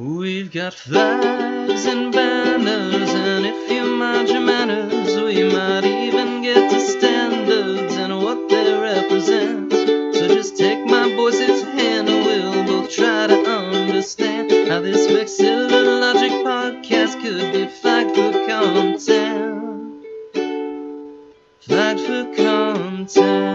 We've got flags and banners, and if you mind your manners, we might even get to standards and what they represent. So just take my boy's hand and we'll both try to understand how this Vexheads Logic podcast could be flagged for content. Flagged for content.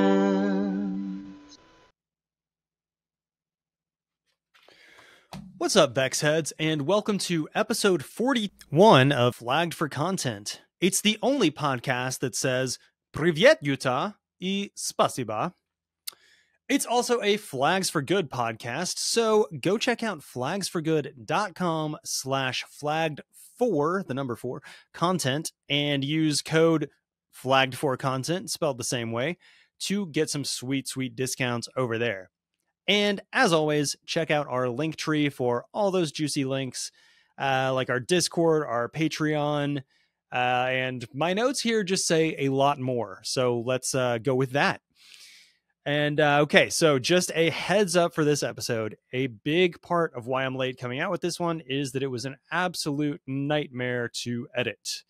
What's up, Vexheads, and welcome to episode 41 of Flagged for Content. It's the only podcast that says, Privyet, Utah, I spasiba. It's also a Flags for Good podcast, so go check out flagsforgood.com/flagged4, the number 4, content, and use code flagged4content, spelled the same way, to get some sweet, sweet discounts over there. And as always, check out our Linktree for all those juicy links, like our Discord, our Patreon, and my notes here just say a lot more. So let's go with that. And okay, so just a heads up for this episode. A big part of why I'm late coming out with this one is that it was an absolute nightmare to edit.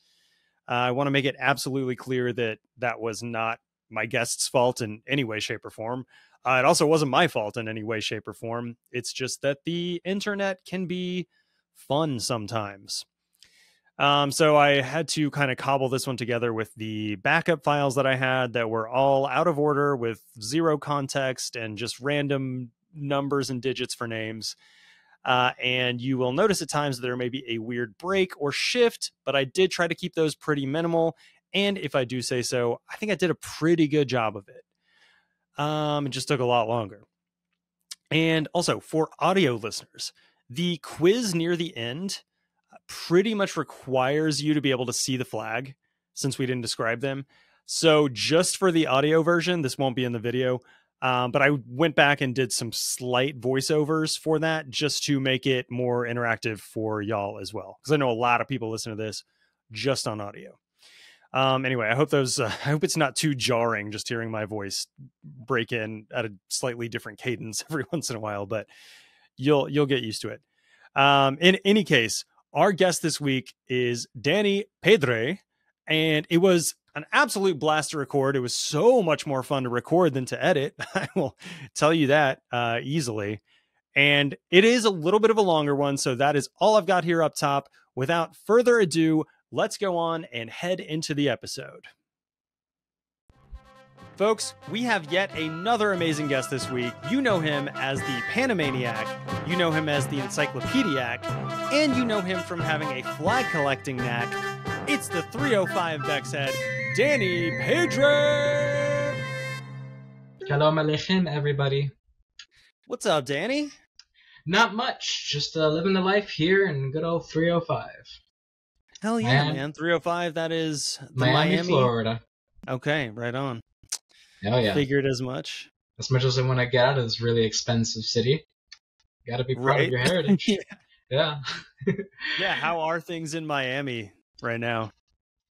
I want to make it absolutely clear that that was not my guest's fault in any way, shape, or form. It also wasn't my fault in any way, shape, or form. It's just that the internet can be fun sometimes. So I had to kind of cobble this one together with the backup files that I had that were all out of order with zero context and just random numbers and digits for names. And you will notice at times that there may be a weird break or shift, but I did try to keep those pretty minimal. And if I do say so, I think I did a pretty good job of it. It just took a lot longer. And also for audio listeners, the quiz near the end pretty much requires you to be able to see the flag since we didn't describe them. So just for the audio version, this won't be in the video. But I went back and did some slight voiceovers for that just to make it more interactive for y'all as well. Cause I know a lot of people listen to this just on audio. Anyway, I hope those, I hope it's not too jarring just hearing my voice break in at a slightly different cadence every once in a while, but you'll get used to it. In any case, our guest this week is Danny Pedre, and it was an absolute blast to record. It was so much more fun to record than to edit. I will tell you that, easily. And it is a little bit of a longer one. So that is all I've got here up top. Without further ado, let's go on and head into the episode. Folks, we have yet another amazing guest this week. You know him as the Panamaniac, you know him as the Encyclopediac, and you know him from having a flag collecting knack. It's the 305 Vexhead, Danny Pedre! Shalom Aleichem, everybody. What's up, Danny? Not much, just living the life here in good old 305. Hell yeah, man. 305, that is the Miami, Florida. Okay, right on. Oh yeah. Figured as much. As much as I want to get out of this really expensive city. Gotta be proud of your heritage. Yeah. Yeah. Yeah, how are things in Miami right now?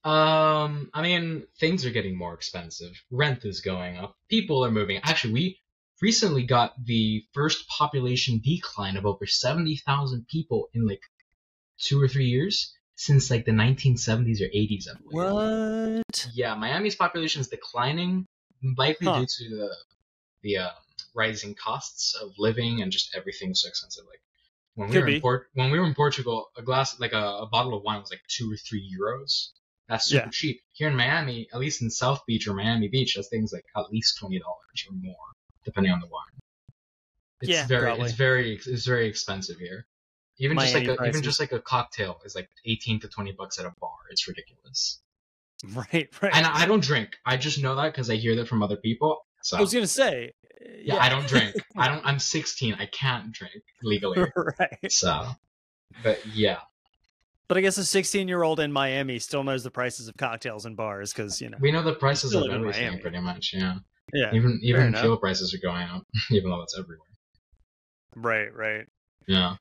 I mean, things are getting more expensive. Rent is going up. People are moving. Actually, we recently got the first population decline of over 70,000 people in like 2 or 3 years. Since like the 1970s or 80s, I believe. What? Yeah, Miami's population is declining, likely due to the rising costs of living and just everything so expensive. Like when we were in Portugal, a glass, like a bottle of wine, was like 2 or 3 euros. That's super cheap. Here in Miami, at least in South Beach or Miami Beach, those things like at least $20 or more, depending on the wine. It's very expensive here. Even just like a cocktail is like $18 to $20 at a bar. It's ridiculous. Right, right. And I don't drink. I just know that because I hear that from other people. So I was gonna say, yeah, I don't drink. I'm 16. I can't drink legally. Right. So, but yeah. But I guess a 16-year-old in Miami still knows the prices of cocktails and bars because you know we know the prices of everything pretty much. Yeah. Yeah. Even fuel prices are going up, even though that's everywhere. Right. Right. Yeah.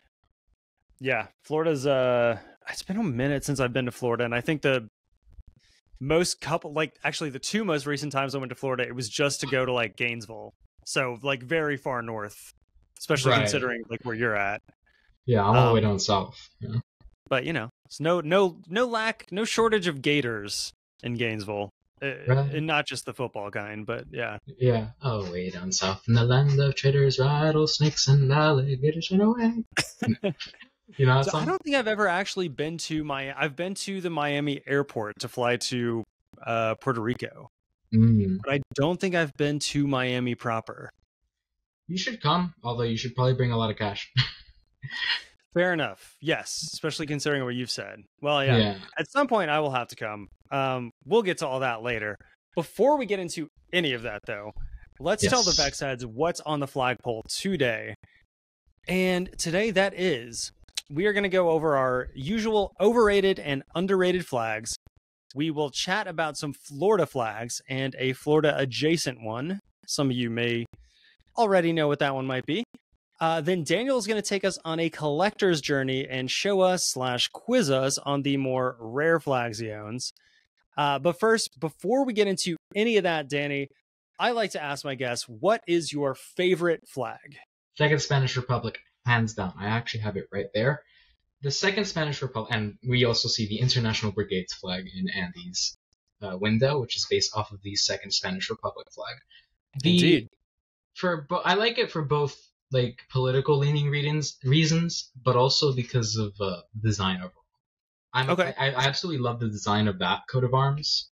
Yeah, Florida's, it's been a minute since I've been to Florida, and I think the two most recent times I went to Florida, it was just to go to, like, Gainesville. So, like, very far north, especially considering, like, where you're at. Yeah, I'm all the way down south. Yeah. But you know, it's no shortage of gators in Gainesville. Right. And not just the football kind, but yeah. Yeah. Oh, way down south in the land of traders, rattlesnakes, and alligators run away. You know, so I don't think I've ever actually been to I've been to the Miami airport to fly to Puerto Rico. Mm. But I don't think I've been to Miami proper. You should come, although you should probably bring a lot of cash. Fair enough. Yes, especially considering what you've said. Well, yeah. At some point, I will have to come. We'll get to all that later. Before we get into any of that, though, let's tell the Vexheads what's on the flagpole today. And today, that is, we are going to go over our usual overrated and underrated flags. We will chat about some Florida flags and a Florida-adjacent one. Some of you may already know what that one might be. Then Daniel is going to take us on a collector's journey and show us / quiz us on the more rare flags he owns. But first, before we get into any of that, Danny, I like to ask my guests, what is your favorite flag? Second Spanish Republic, hands down. I actually have it right there. The Second Spanish Republic, and we also see the International Brigades flag in Andy's window, which is based off of the Second Spanish Republic flag. Indeed. I like it for both, like, political leaning reasons, but also because of design overall. I absolutely love the design of that coat of arms,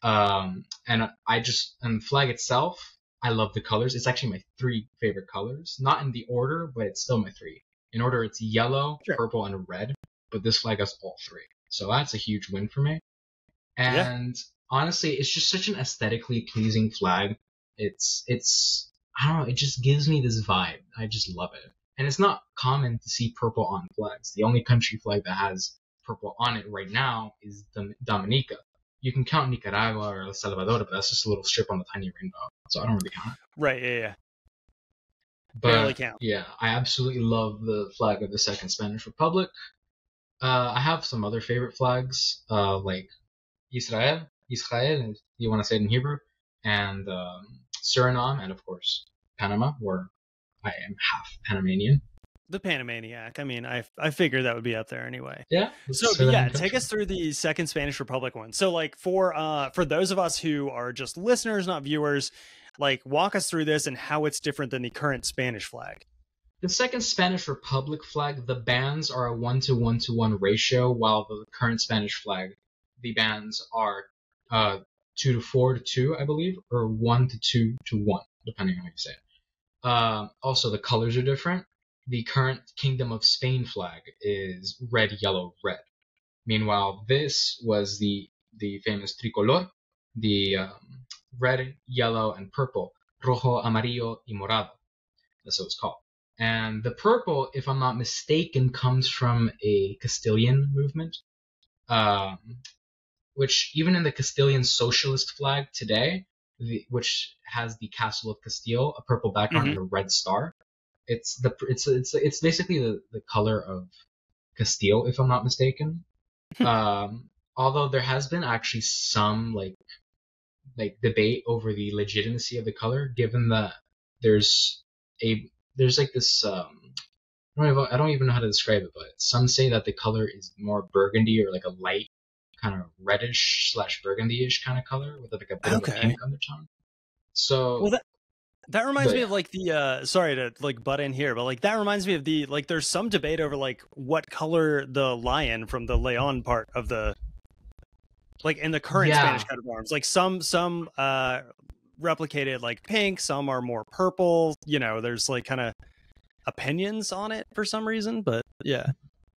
and the flag itself. I love the colors. It's actually my three favorite colors, not in the order, but it's still my three. In order, it's yellow, purple, and red. But this flag has all three, so that's a huge win for me. And honestly, it's just such an aesthetically pleasing flag. It's I don't know, it just gives me this vibe. I just love it. And it's not common to see purple on flags. The only country flag that has purple on it right now is Dominica. You can count Nicaragua or El Salvador, but that's just a little strip on the tiny rainbow. So I don't really count it. Right, yeah. Barely count. Yeah, I absolutely love the flag of the Second Spanish Republic. I have some other favorite flags, like Israel, you want to say it in Hebrew, and Suriname, and of course Panama, where I am half Panamanian. The Panamaniac. I mean, I figured that would be up there anyway. Yeah. So yeah, take us through the Second Spanish Republic one. So, like, for those of us who are just listeners, not viewers, like, walk us through this and how it's different than the current Spanish flag. The Second Spanish Republic flag, the bands are a 1-to-1-to-1 ratio, while the current Spanish flag, the bands are 2-to-4-to-2, I believe, or 1-to-2-to-1, depending on how you say it. Also, the colors are different. The current Kingdom of Spain flag is red, yellow, red. Meanwhile, this was the famous tricolor, the red, yellow, and purple, rojo, amarillo, y morado. That's what it's called. And the purple, if I'm not mistaken, comes from a Castilian movement. Which even in the Castilian socialist flag today, which has the castle of Castile, a purple background and a red star, it's basically the color of Castile, if I'm not mistaken. Although there has been actually some like debate over the legitimacy of the color, given that there's like this I don't even know how to describe it, but some say that the color is more burgundy, or like a light kind of reddish / burgundy-ish kind of color with like a bit of a pink undertone. So that reminds me of like the sorry to like butt in here, but like that reminds me of the, like, there's some debate over like what color the lion from the Leon part of the, like, in the current Spanish coat of arms, like some replicated like pink, some are more purple. You know, there's like kind of opinions on it for some reason, but yeah.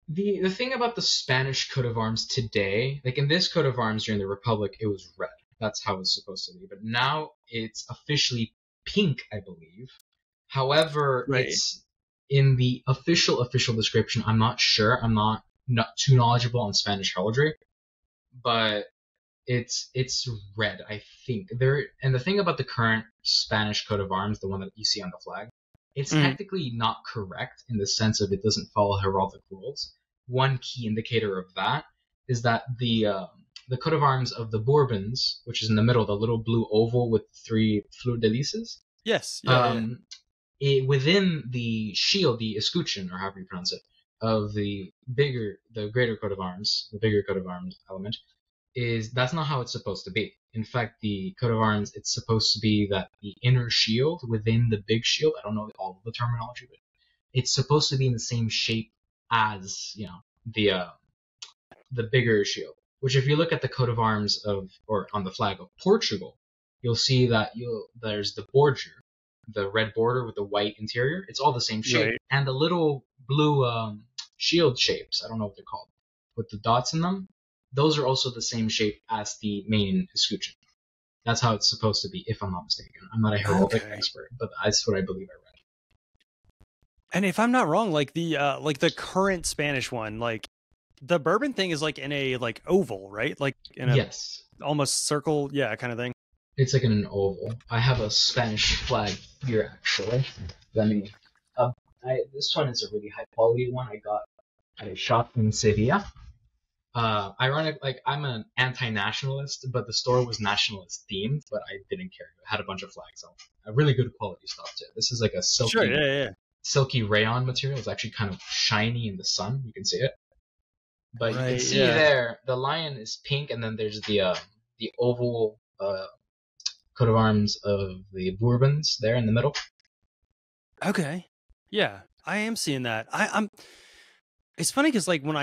The thing about the Spanish coat of arms today, like in this coat of arms during the Republic, it was red. That's how it's supposed to be. But now it's officially pink, I believe. However, it's in the official description. I'm not sure. I'm not too knowledgeable on Spanish heraldry, but it's red, I think. And the thing about the current Spanish coat of arms, the one that you see on the flag, it's technically not correct in the sense of it doesn't follow heraldic rules. One key indicator of that is that the coat of arms of the Bourbons, which is in the middle, the little blue oval with three fleur-de-lises. Yes. Yeah, within the shield, the escutcheon, or however you pronounce it, of the greater coat of arms, the bigger coat of arms element, is that's not how it's supposed to be. In fact, the coat of arms, it's supposed to be that the inner shield within the big shield, I don't know all of the terminology, but it's supposed to be in the same shape as, you know, the bigger shield. Which, if you look at the coat of arms of, or on the flag of Portugal, you'll see that there's the border, the red border with the white interior. It's all the same shape, right. And the little blue shield shapes, I don't know what they're called, with the dots in them. Those are also the same shape as the main escutcheon. That's how it's supposed to be, if I'm not mistaken. I'm not a heraldic expert, but that's what I believe I read. And if I'm not wrong, like the current Spanish one, like the Bourbon thing is like in a like oval, right? Like in a almost circle, yeah, kind of thing. It's like in an oval. I have a Spanish flag here actually. Let me. This one is a really high quality one I got at a shop in Sevilla. Ironic, like I'm an anti-nationalist, but the store was nationalist themed, but I didn't care. It had a bunch of flags on. A really good quality stuff too. This is like a silky, silky rayon material. It's actually kind of shiny in the sun. You can see it, but you can see there the lion is pink, and then there's the oval coat of arms of the Bourbons there in the middle. Okay, yeah, I am seeing that. I'm. It's funny because like when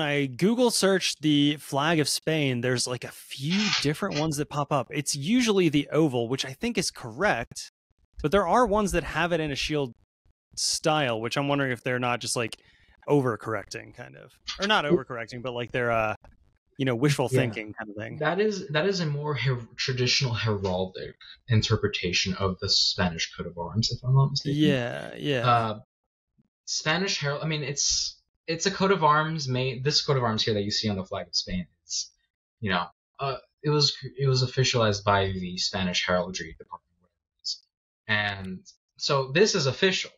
I Google search the flag of Spain, there's like a few different ones that pop up. It's usually the oval, which I think is correct, but there are ones that have it in a shield style, which I'm wondering if they're not just like overcorrecting, kind of, or not overcorrecting, but like they're you know, wishful thinking kind of thing. That is a more traditional heraldic interpretation of the Spanish coat of arms, if I'm not mistaken. Spanish herald. I mean, it's a coat of arms made. This coat of arms here that you see on the flag of Spain, it's, you know, it was officialized by the Spanish Heraldry Department, and so this is official.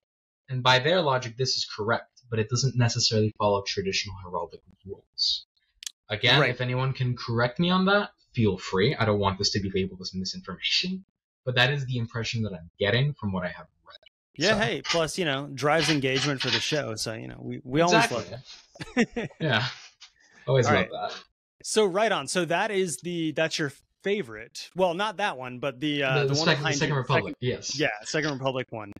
And by their logic, this is correct, but it doesn't necessarily follow traditional heraldic rules. Again, if anyone can correct me on that, feel free. I don't want this to be labeled as misinformation, but that is the impression that I'm getting from what I have. Yeah, so. Hey, plus, you know, drives engagement for the show, so, you know, we always love that. Always love that. So, right on. So that's your favorite. Well, not that one, but the one behind the Second Republic. Yes. Yeah, Second Republic one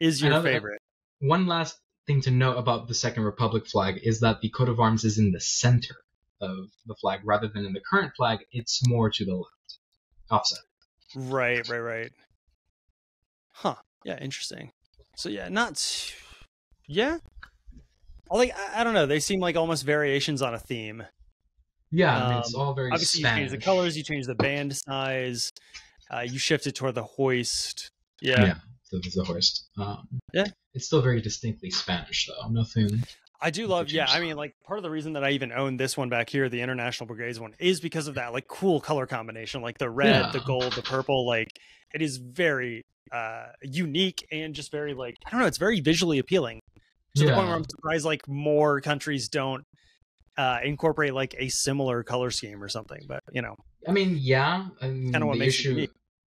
is your favorite. One last thing to note about the Second Republic flag is that the coat of arms is in the center of the flag rather than in the current flag. It's more to the left, offset. Right. Huh. Yeah, interesting. So yeah, I don't know. They seem like almost variations on a theme. Yeah, I mean, it's all very obviously Spanish. You change the colors, you change the band size, you shift it toward the hoist. Yeah, so there's the hoist. It's still very distinctly Spanish though. Nothing. I do love. Yeah, I mean, like part of the reason that I even own this one back here, the International Brigades one, is because of that like cool color combination, like the red, the gold, the purple. Like it is very unique and just very like, I don't know, it's very visually appealing to the point where I'm surprised like more countries don't incorporate like a similar color scheme or something. But you know, I mean, the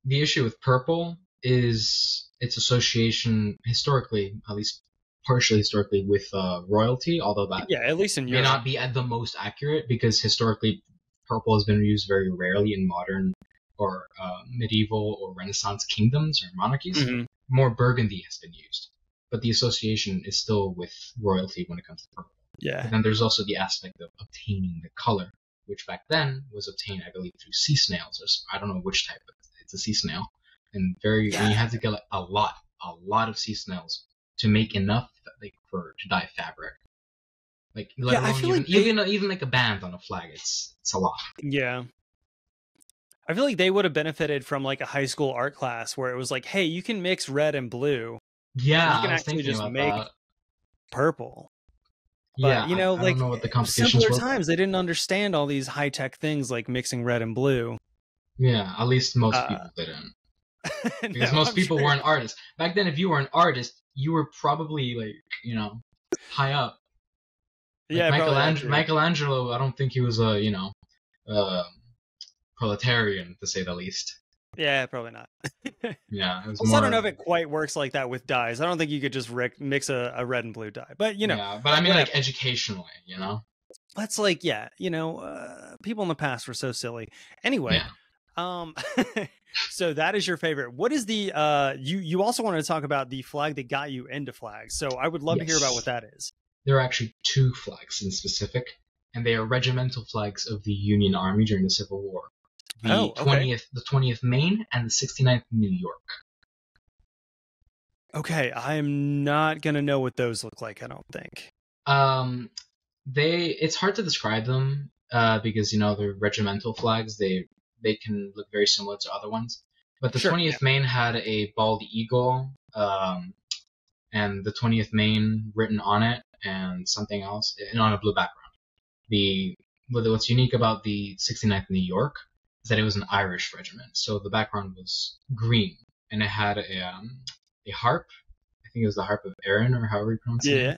issue with purple is its association historically, at least partially historically, with royalty, although that at least in Europe may not be the most accurate, because historically purple has been used very rarely in modern or medieval or Renaissance kingdoms or monarchies. More burgundy has been used, but the association is still with royalty when it comes to purple. And then there's also the aspect of obtaining the color, which back then was obtained, I believe, through sea snails, or I don't know which type, but it's a sea snail, and and you had to get like, a lot of sea snails to make enough that to dye fabric. Like I feel even, like even like a band on a flag, it's a lot. I feel like they would have benefited from like a high school art class where it was like, hey, you can mix red and blue. You can actually just make purple. But, you know, I don't know what the complications were. Times, they didn't understand all these high tech things like mixing red and blue. Yeah, at least most people didn't. Because most people weren't artists. Back then, if you were an artist, you were probably like, you know, high up. Like Michelangelo, I don't think he was a proletarian, to say the least. Yeah, probably not. Yeah. It was also, I don't know if it quite works like that with dyes. I don't think you could just mix a red and blue dye, but you know. Yeah, but I mean like educationally, you know? That's like, yeah, you know, people in the past were so silly. Anyway. Yeah. So that is your favorite. What is the, you also wanted to talk about the flag that got you into flags. So I would love to hear about what that is. There are actually two flags in specific, and they are regimental flags of the Union Army during the Civil War. The 20th Maine and the 69th New York. Okay, I'm not gonna know what those look like, I don't think. It's hard to describe them, because you know they're regimental flags, they can look very similar to other ones. But the 20th Maine had a bald eagle, and the 20th Maine written on it and something else, and on a blue background. What's unique about the 69th New York is that it was an Irish regiment, so the background was green, and it had a harp. I think it was the harp of Erin, or however you pronounce it. Yeah.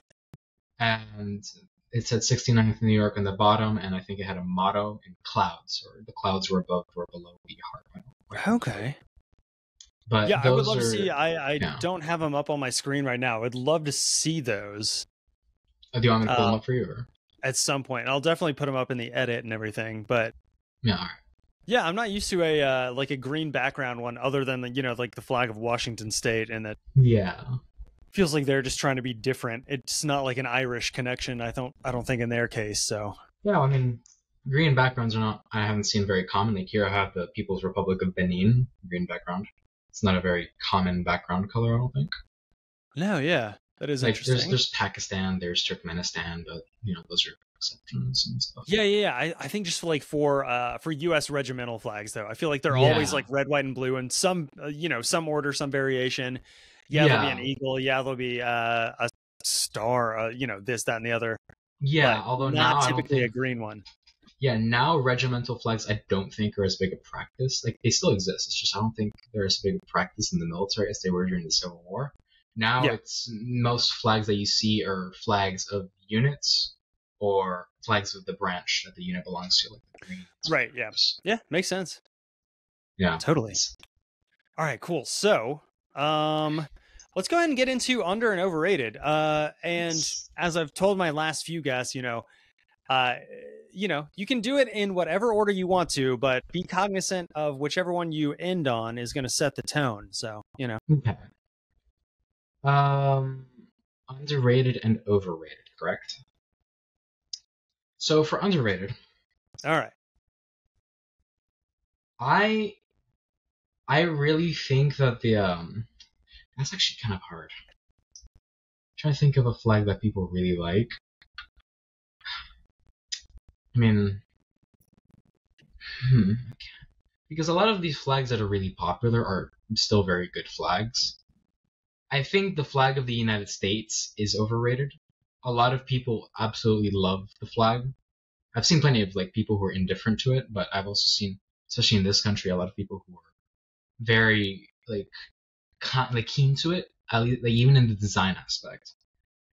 And it said 69th New York on the bottom, and I think it had a motto in clouds, or the clouds were above or below the harp. Okay. But yeah, I would love to see. I don't have them up on my screen right now. I'd love to see those. Do you want me to pull them up for you? Or? At some point, I'll definitely put them up in the edit and everything. But yeah, I'm not used to a like a green background one, other than the, you know, like the flag of Washington State, and that. Yeah. Feels like they're just trying to be different. It's not like an Irish connection, I don't think, in their case. So yeah, I mean, green backgrounds are not, I haven't seen very common. Like here I have the People's Republic of Benin, green background. It's not a very common background color, I don't think. No, yeah, that is like, interesting. There's Pakistan, there's Turkmenistan, but you know, those are exceptions and stuff. Yeah. I think just for U.S. regimental flags though, I feel like they're always like red, white, and blue, and some you know, some order, some variation. Yeah, there'll be an eagle. Yeah, there'll be a star, you know, this, that, and the other. Yeah, but although not typically a green one. Yeah, now regimental flags I don't think are as big a practice. Like, they still exist. It's just I don't think they're as big a practice in the military as they were during the Civil War. Now it's most flags that you see are flags of units or flags of the branch that the unit belongs to. Like the green. Right, yeah. Yeah, makes sense. Yeah. Totally. All right, cool. So, let's go ahead and get into under and overrated. And as I've told my last few guests, you know, you can do it in whatever order you want to, but be cognizant of whichever one you end on is going to set the tone. So, you know. Okay. Underrated and overrated, correct? So for underrated. All right. I really think that the, that's actually kind of hard. I'm trying to think of a flag that people really like. I mean, because a lot of these flags that are really popular are still very good flags. I think the flag of the United States is overrated. A lot of people absolutely love the flag. I've seen plenty of like people who are indifferent to it, but I've also seen, especially in this country, a lot of people who are very keen to it, like even in the design aspect.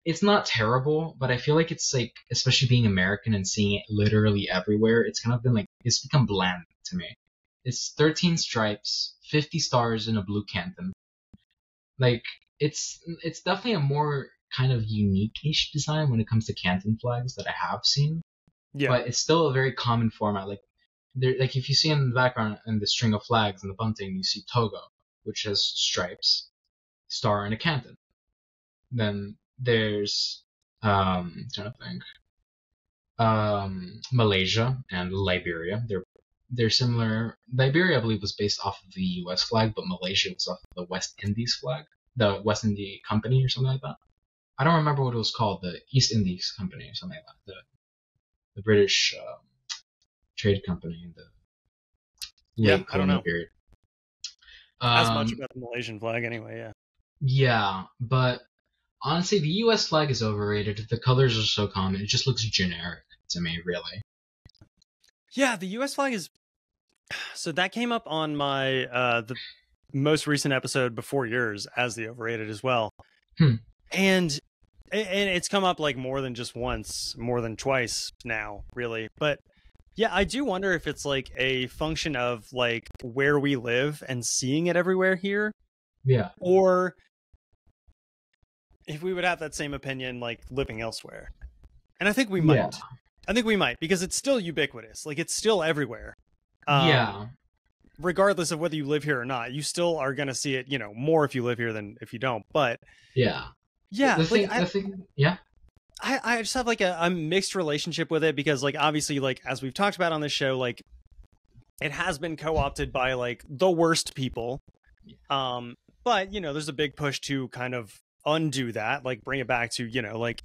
It's not terrible, but I feel like it's like, especially being American and seeing it literally everywhere, it's kind of been like, it's become bland to me. It's 13 stripes, 50 stars in a blue canton. Like, it's definitely a more kind of unique-ish design when it comes to canton flags that I have seen. Yeah. But it's still a very common format. Like, like if you see in the background in the string of flags and the bunting, you see Togo, which has stripes, star, and a canton. Then there's, I'm trying to think, Malaysia and Liberia. They're similar. Liberia, I believe, was based off of the U.S. flag, but Malaysia was off of the West Indies flag, the West India Company or something like that. I don't remember what it was called, the East Indies Company or something like that. The British trade company in the late colonial period. As much about the Malaysian flag anyway, yeah. Yeah, but honestly, the U.S. flag is overrated. The colors are so common. It just looks generic to me, really. Yeah, the U.S. flag is... So that came up on my the most recent episode before yours as the overrated as well. And it's come up like more than just once, more than twice now, really. But Yeah, I do wonder if it's like a function of like where we live and seeing it everywhere here. Yeah. Or if we would have that same opinion like living elsewhere. And I think we might. Yeah. I think we might, because it's still ubiquitous. Like, it's still everywhere. Yeah. Regardless of whether you live here or not, you still are going to see it, you know, more if you live here than if you don't. But yeah. Yeah. I just have like a mixed relationship with it, because like, obviously, like, as we've talked about on this show, like, it has been co-opted by like the worst people. But you know, there's a big push to kind of undo that, like bring it back to, you know, like,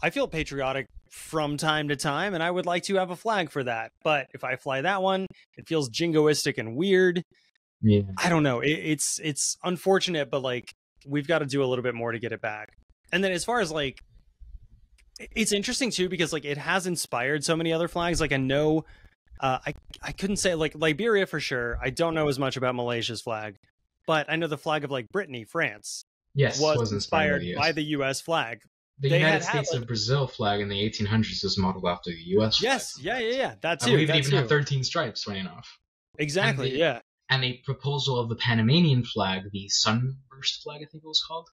I feel patriotic from time to time and I would like to have a flag for that. But if I fly that one, it feels jingoistic and weird. Yeah. I don't know. It's unfortunate, but like, we've got to do a little bit more to get it back. And then as far as like, it's interesting too, because like, it has inspired so many other flags. Like, I know, I couldn't say like Liberia for sure. I don't know as much about Malaysia's flag, but I know the flag of like Brittany, France, yes, was inspired by the US flag. The United States and Brazil flag in the 1800s was modeled after the U.S. Yes, yeah, yeah, yeah. That's it. We've even had 13 stripes running off. Exactly, yeah. And a proposal of the Panamanian flag, the sunburst flag, I think it was called,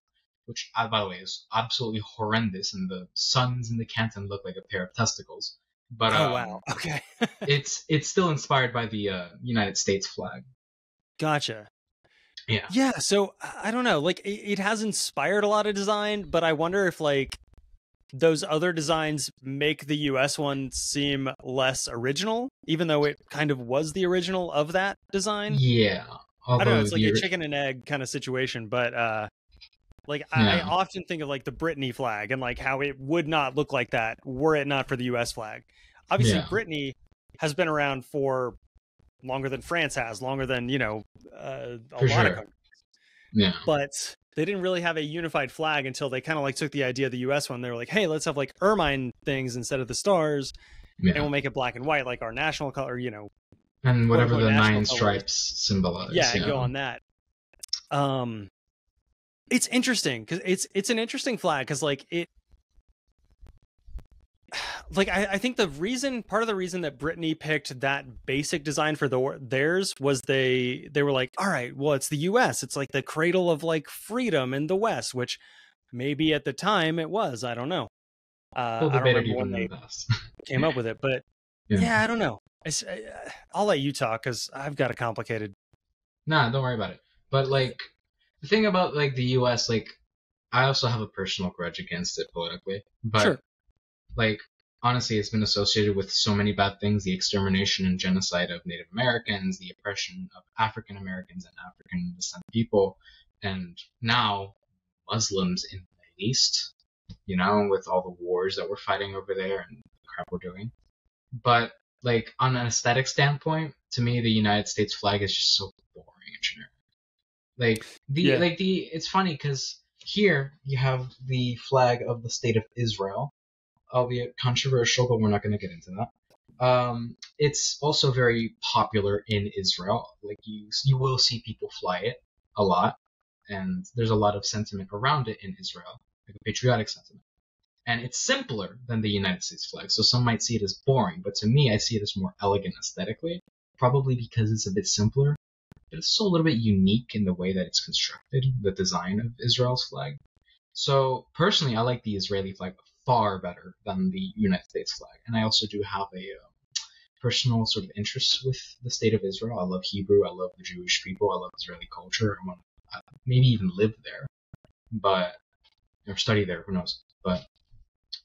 which, by the way, is absolutely horrendous, and the suns in the canton look like a pair of testicles. But oh, wow. Okay. it's still inspired by the United States flag. Gotcha. Yeah. Yeah. So I don't know, like it has inspired a lot of design, but I wonder if like those other designs make the US one seem less original, even though it kind of was the original of that design. Yeah. Although I don't know. It's like a chicken and egg kind of situation, but I often think of like the Brittany flag and like how it would not look like that were it not for the US flag. Obviously, yeah. Brittany has been around for longer than France has, longer than, you know, a lot of countries. Yeah. But they didn't really have a unified flag until they kind of like took the idea of the US one. They were like, hey, let's have like ermine things instead of the stars, and we'll make it black and white, like our national color, you know. And whatever the nine stripes symbolize. Yeah, yeah. Go on that. It's interesting, because it's an interesting flag, because like it, like I think part of the reason that Brittany picked that basic design for theirs was they were like, all right, well, it's the US, it's like the cradle of like freedom in the West, which maybe at the time it was, I don't know. I don't remember when they came up with it, but yeah I don't know. I'll let you talk, because I've got a complicated. Nah, don't worry about it. But like the thing about like the US, like I also have a personal grudge against it politically, but sure. Like, honestly, it's been associated with so many bad things, the extermination and genocide of Native Americans, the oppression of African Americans and African descent people, and now Muslims in the Middle East, you know, with all the wars that we're fighting over there and the crap we're doing. But, like, on an aesthetic standpoint, to me, the United States flag is just so boring and generic. Like, it's funny, because here you have the flag of the state of Israel, albeit controversial, but we're not going to get into that. It's also very popular in Israel. Like you will see people fly it a lot, and there's a lot of sentiment around it in Israel, like a patriotic sentiment. And it's simpler than the United States flag, so some might see it as boring, but to me, I see it as more elegant aesthetically, probably because it's a bit simpler, but it's still a little bit unique in the way that it's constructed, the design of Israel's flag. So personally, I like the Israeli flag far better than the United States flag. And I also do have a personal sort of interest with the state of Israel. I love Hebrew. I love the Jewish people. I love Israeli culture. I want to maybe even live there, or study there, who knows. But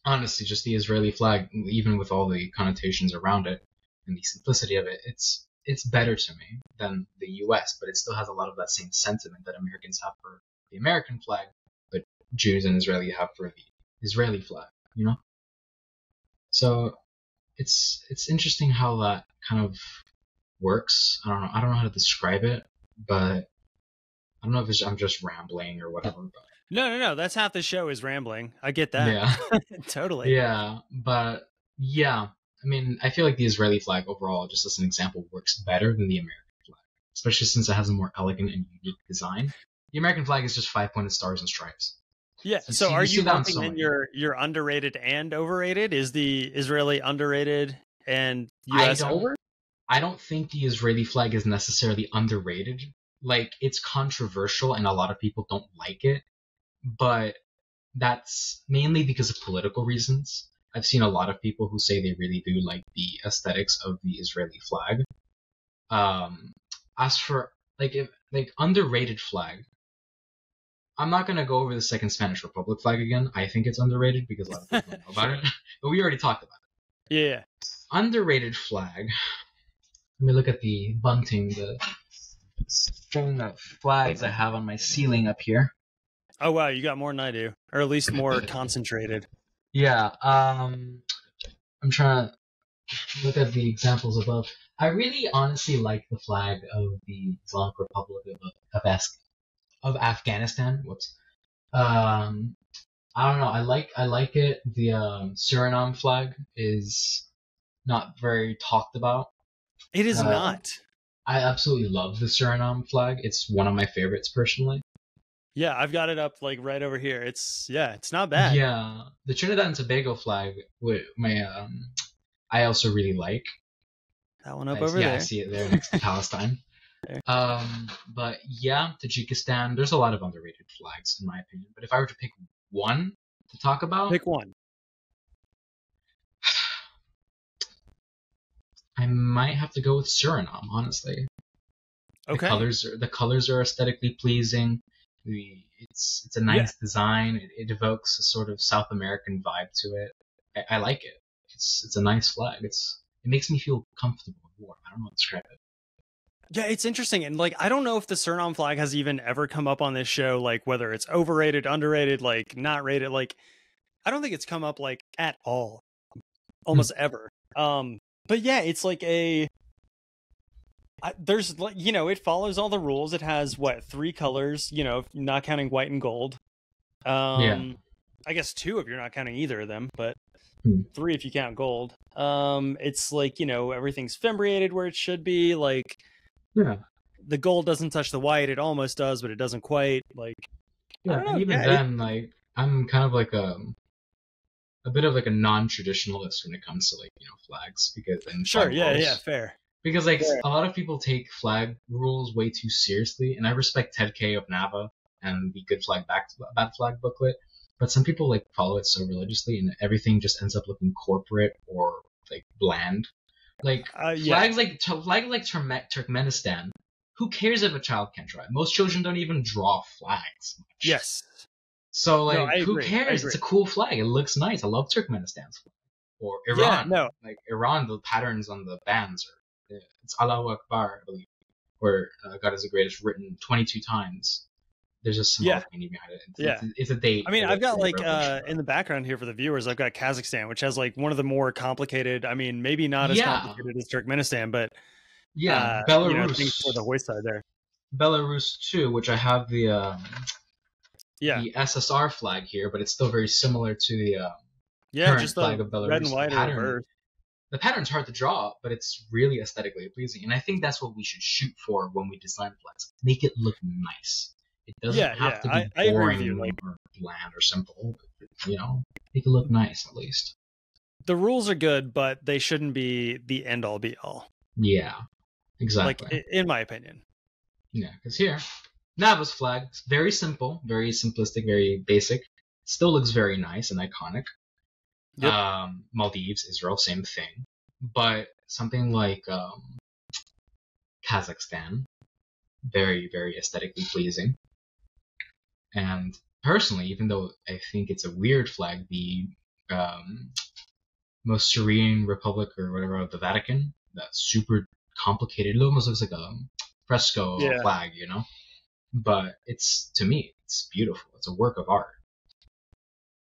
honestly, just the Israeli flag, even with all the connotations around it and the simplicity of it, it's better to me than the U.S., but it still has a lot of that same sentiment that Americans have for the American flag, but Jews and Israeli have for the Israeli flag, you know? So it's interesting how that kind of works. I don't know how to describe it, but I don't know if I'm just rambling or whatever. But no, that's half the show is rambling. I get that. Yeah. Totally. Yeah, but yeah, I mean, I feel like the Israeli flag overall, just as an example, works better than the American flag, especially since it has a more elegant and unique design. The American flag is just 5-pointed stars and stripes. Yeah, so are you lumping in your underrated and overrated? Is the Israeli underrated and US. I don't think the Israeli flag is necessarily underrated. Like, it's controversial and a lot of people don't like it, but that's mainly because of political reasons. I've seen a lot of people who say they really do like the aesthetics of the Israeli flag. As for underrated flag, I'm not gonna go over the Second Spanish Republic flag again. I think it's underrated because a lot of people don't know about it, but we already talked about it. Yeah. Underrated flag. Let me look at the bunting, the string of flags I have on my ceiling up here. Oh wow, you got more than I do, or at least more concentrated. Yeah, I'm trying to look at the examples above. I really honestly like the flag of the Islamic Republic of Afghanistan. Whoops. I don't know. I like it. The Suriname flag is not very talked about. It is not. I absolutely love the Suriname flag. It's one of my favorites personally. Yeah, I've got it up like right over here. It's not bad. Yeah, the Trinidad and Tobago flag, I also really like. That one up over there. Yeah, I see it there next to Palestine. But yeah, Tajikistan. There's a lot of underrated flags in my opinion. But if I were to pick one to talk about, pick one. I might have to go with Suriname, honestly. Okay. The colors are aesthetically pleasing. It's a nice design. It evokes a sort of South American vibe to it. I like it. It's a nice flag. It makes me feel comfortable in war. I don't know how to describe it. Yeah, it's interesting. And like, I don't know if the Suriname flag has even ever come up on this show, like whether it's overrated, underrated, like not rated, like I don't think it's come up like at all. Almost ever. But yeah, it's like there's, you know, it follows all the rules. It has what, 3 colors, you know, not counting white and gold. Yeah. I guess 2 if you're not counting either of them, but 3 if you count gold. It's like, you know, everything's fimbriated where it should be. Like, yeah, the gold doesn't touch the white. It almost does, but it doesn't quite. Like, yeah, I don't know, and even then, like, I'm kind of like a bit of like a non-traditionalist when it comes to like, you know, flags because fair. Because like a lot of people take flag rules way too seriously, and I respect Ted K of NAVA and the Good Flag Bad Flag booklet, but some people like follow it so religiously, and everything just ends up looking corporate or like bland. Like flags like Turkmenistan. Who cares if a child can draw it? Most children don't even draw flags much. Yes. So like, who cares? It's a cool flag. It looks nice. I love Turkmenistan's flag. Or Iran. Yeah, no. Like Iran, the patterns on the bands are. It's Allahu Akbar, I believe, where God is the greatest, written 22 times. There's just some meaning behind it. It's a date. I mean, I've got like in the background here for the viewers, I've got Kazakhstan, which has like one of the more complicated. I mean, maybe not as complicated as Turkmenistan, but Belarus, you know, things for the hoist side there. Belarus too, which I have the SSR flag here, but it's still very similar to the current just the flag of Belarus. Red and white pattern. Reverse. The pattern's hard to draw, but it's really aesthetically pleasing. And I think that's what we should shoot for when we design flags. Make it look nice. It doesn't have to be boring or bland or simple. You know, make it look nice at least. The rules are good, but they shouldn't be the end-all be-all. Yeah, exactly. Like, in my opinion. Yeah, because here, NAVA's flag, it's very simple, very simplistic, very basic. It still looks very nice and iconic. Yep. Maldives, Israel, same thing, but something like Kazakhstan, very, very aesthetically pleasing. And personally, even though I think it's a weird flag, the most serene republic or whatever of the Vatican, that's super complicated. It almost looks like a fresco flag, you know, but it's, to me, it's beautiful. It's a work of art.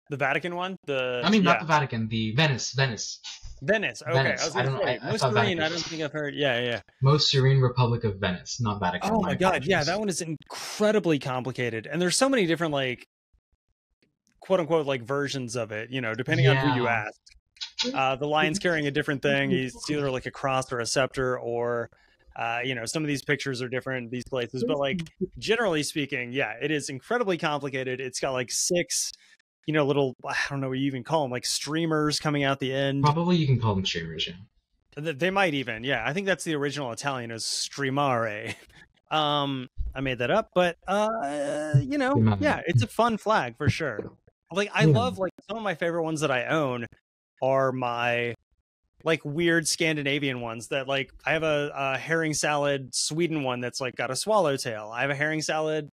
The Vatican one? Not the Vatican, the Venice. Venice, okay. Venice. I don't think I've heard. Yeah. Most Serene Republic of Venice, not Vatican. Oh my God, yeah, that one is incredibly complicated. And there's so many different, like, quote unquote, like versions of it, you know, depending on who you ask. The lion's carrying a different thing. He's either like a cross or a scepter, or, you know, some of these pictures are different in these places. But, like, generally speaking, yeah, it is incredibly complicated. It's got like 6. You know, little, I don't know what you even call them, like streamers coming out the end. Probably you can call them streamers, yeah. They might even, yeah. I think that's the original Italian is strimare. I made that up, but you know, yeah, it's a fun flag for sure. Like I love, like some of my favorite ones that I own are my like weird Scandinavian ones that like I have a herring salad Sweden one that's like got a swallowtail. I have a herring salad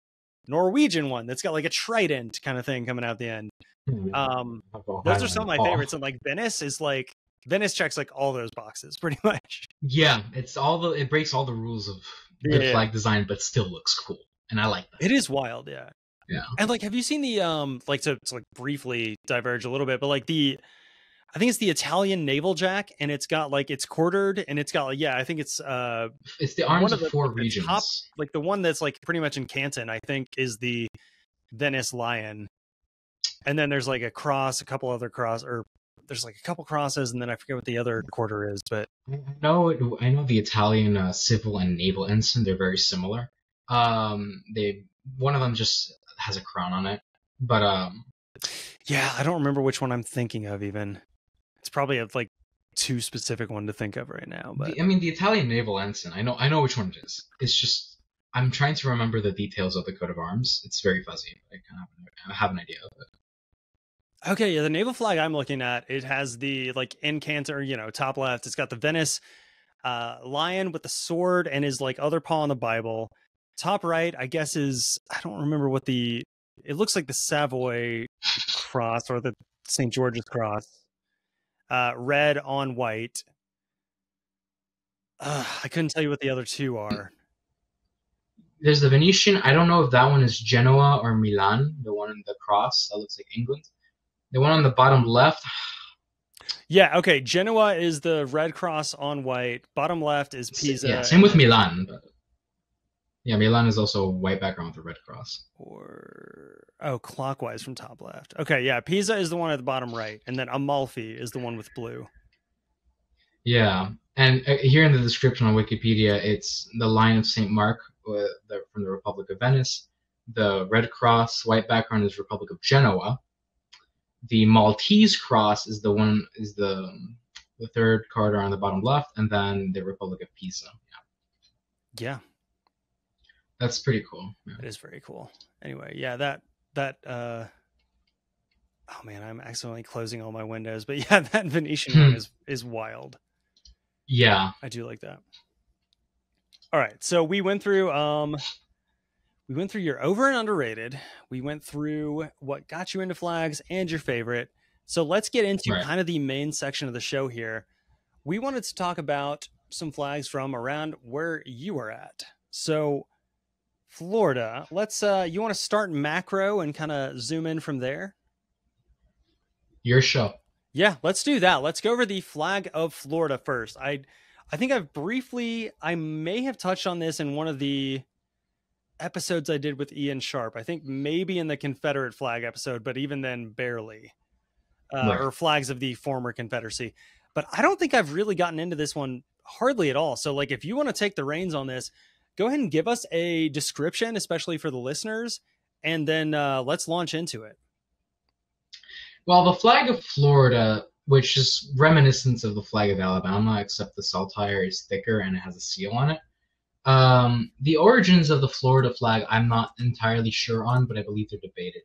Norwegian one that's got like a trident kind of thing coming out the end. Those are some of my favorites. And like Venice is like, Venice checks like all those boxes pretty much. Yeah, it's all the, it breaks all the rules of good flag design, but still looks cool. And I like that. It is wild, yeah. Yeah. And like, have you seen the like to like briefly diverge a little bit, but like the, I think it's the Italian naval jack, and it's got like, it's quartered, and it's got like, yeah, I think it's the arms of the, four like, regions. The top, like the one that's like pretty much in Canton, I think, is the Venice lion, and then there's like a cross, a couple other cross, or there's like a couple crosses, and then I forget what the other quarter is. But I know the Italian civil and naval ensign; they're very similar. They one of them just has a crown on it, but yeah, I don't remember which one I'm thinking of even. It's probably a, like too specific one to think of right now, but I mean the Italian naval ensign. I know which one it is. It's just I'm trying to remember the details of the coat of arms. It's very fuzzy. I kind of have an idea of it. Okay, yeah, the naval flag I'm looking at, it has the like incanter, you know, top left. It's got the Venice lion with the sword and his like other paw on the Bible. Top right, I guess is I don't remember what the. It looks like the Savoy cross or the St. George's cross. Red on white. I couldn't tell you what the other two are. There's the Venetian. I don't know if that one is Genoa or Milan, the one in the cross. That looks like England. The one on the bottom left. Yeah, okay. Genoa is the red cross on white. Bottom left is Pisa. Yeah, same with Milan. But yeah, Milan is also a white background with a red cross. Or oh, clockwise from top left. Okay, yeah, Pisa is the one at the bottom right, and then Amalfi is the one with blue. Yeah, and here in the description on Wikipedia, it's the Lion of St. Mark from the Republic of Venice. The red cross, white background is Republic of Genoa. The Maltese cross is the one is the third corridor on the bottom left, and then the Republic of Pisa. Yeah. Yeah. That's pretty cool. Yeah. It is very cool. Anyway, yeah, that oh man, I'm accidentally closing all my windows, but yeah, that Venetian one is wild. Yeah. I do like that. All right. So we went through your over and underrated. We went through what got you into flags and your favorite. So let's get into kind of the main section of the show here. We wanted to talk about some flags from around where you were at. So Florida, let's you want to start macro and kind of zoom in from there? Your show. Yeah, let's do that. Let's go over the flag of Florida first. I think I've briefly, I may have touched on this in one of the episodes I did with Ian Sharp. I think maybe in the Confederate flag episode, but even then barely. Or flags of the former Confederacy. But I don't think I've really gotten into this one hardly at all. So like if you want to take the reins on this, go ahead and give us a description, especially for the listeners, and then let's launch into it. Well, the flag of Florida, which is reminiscent of the flag of Alabama, except the saltire is thicker and it has a seal on it. The origins of the Florida flag, I'm not entirely sure on, but I believe they're debated.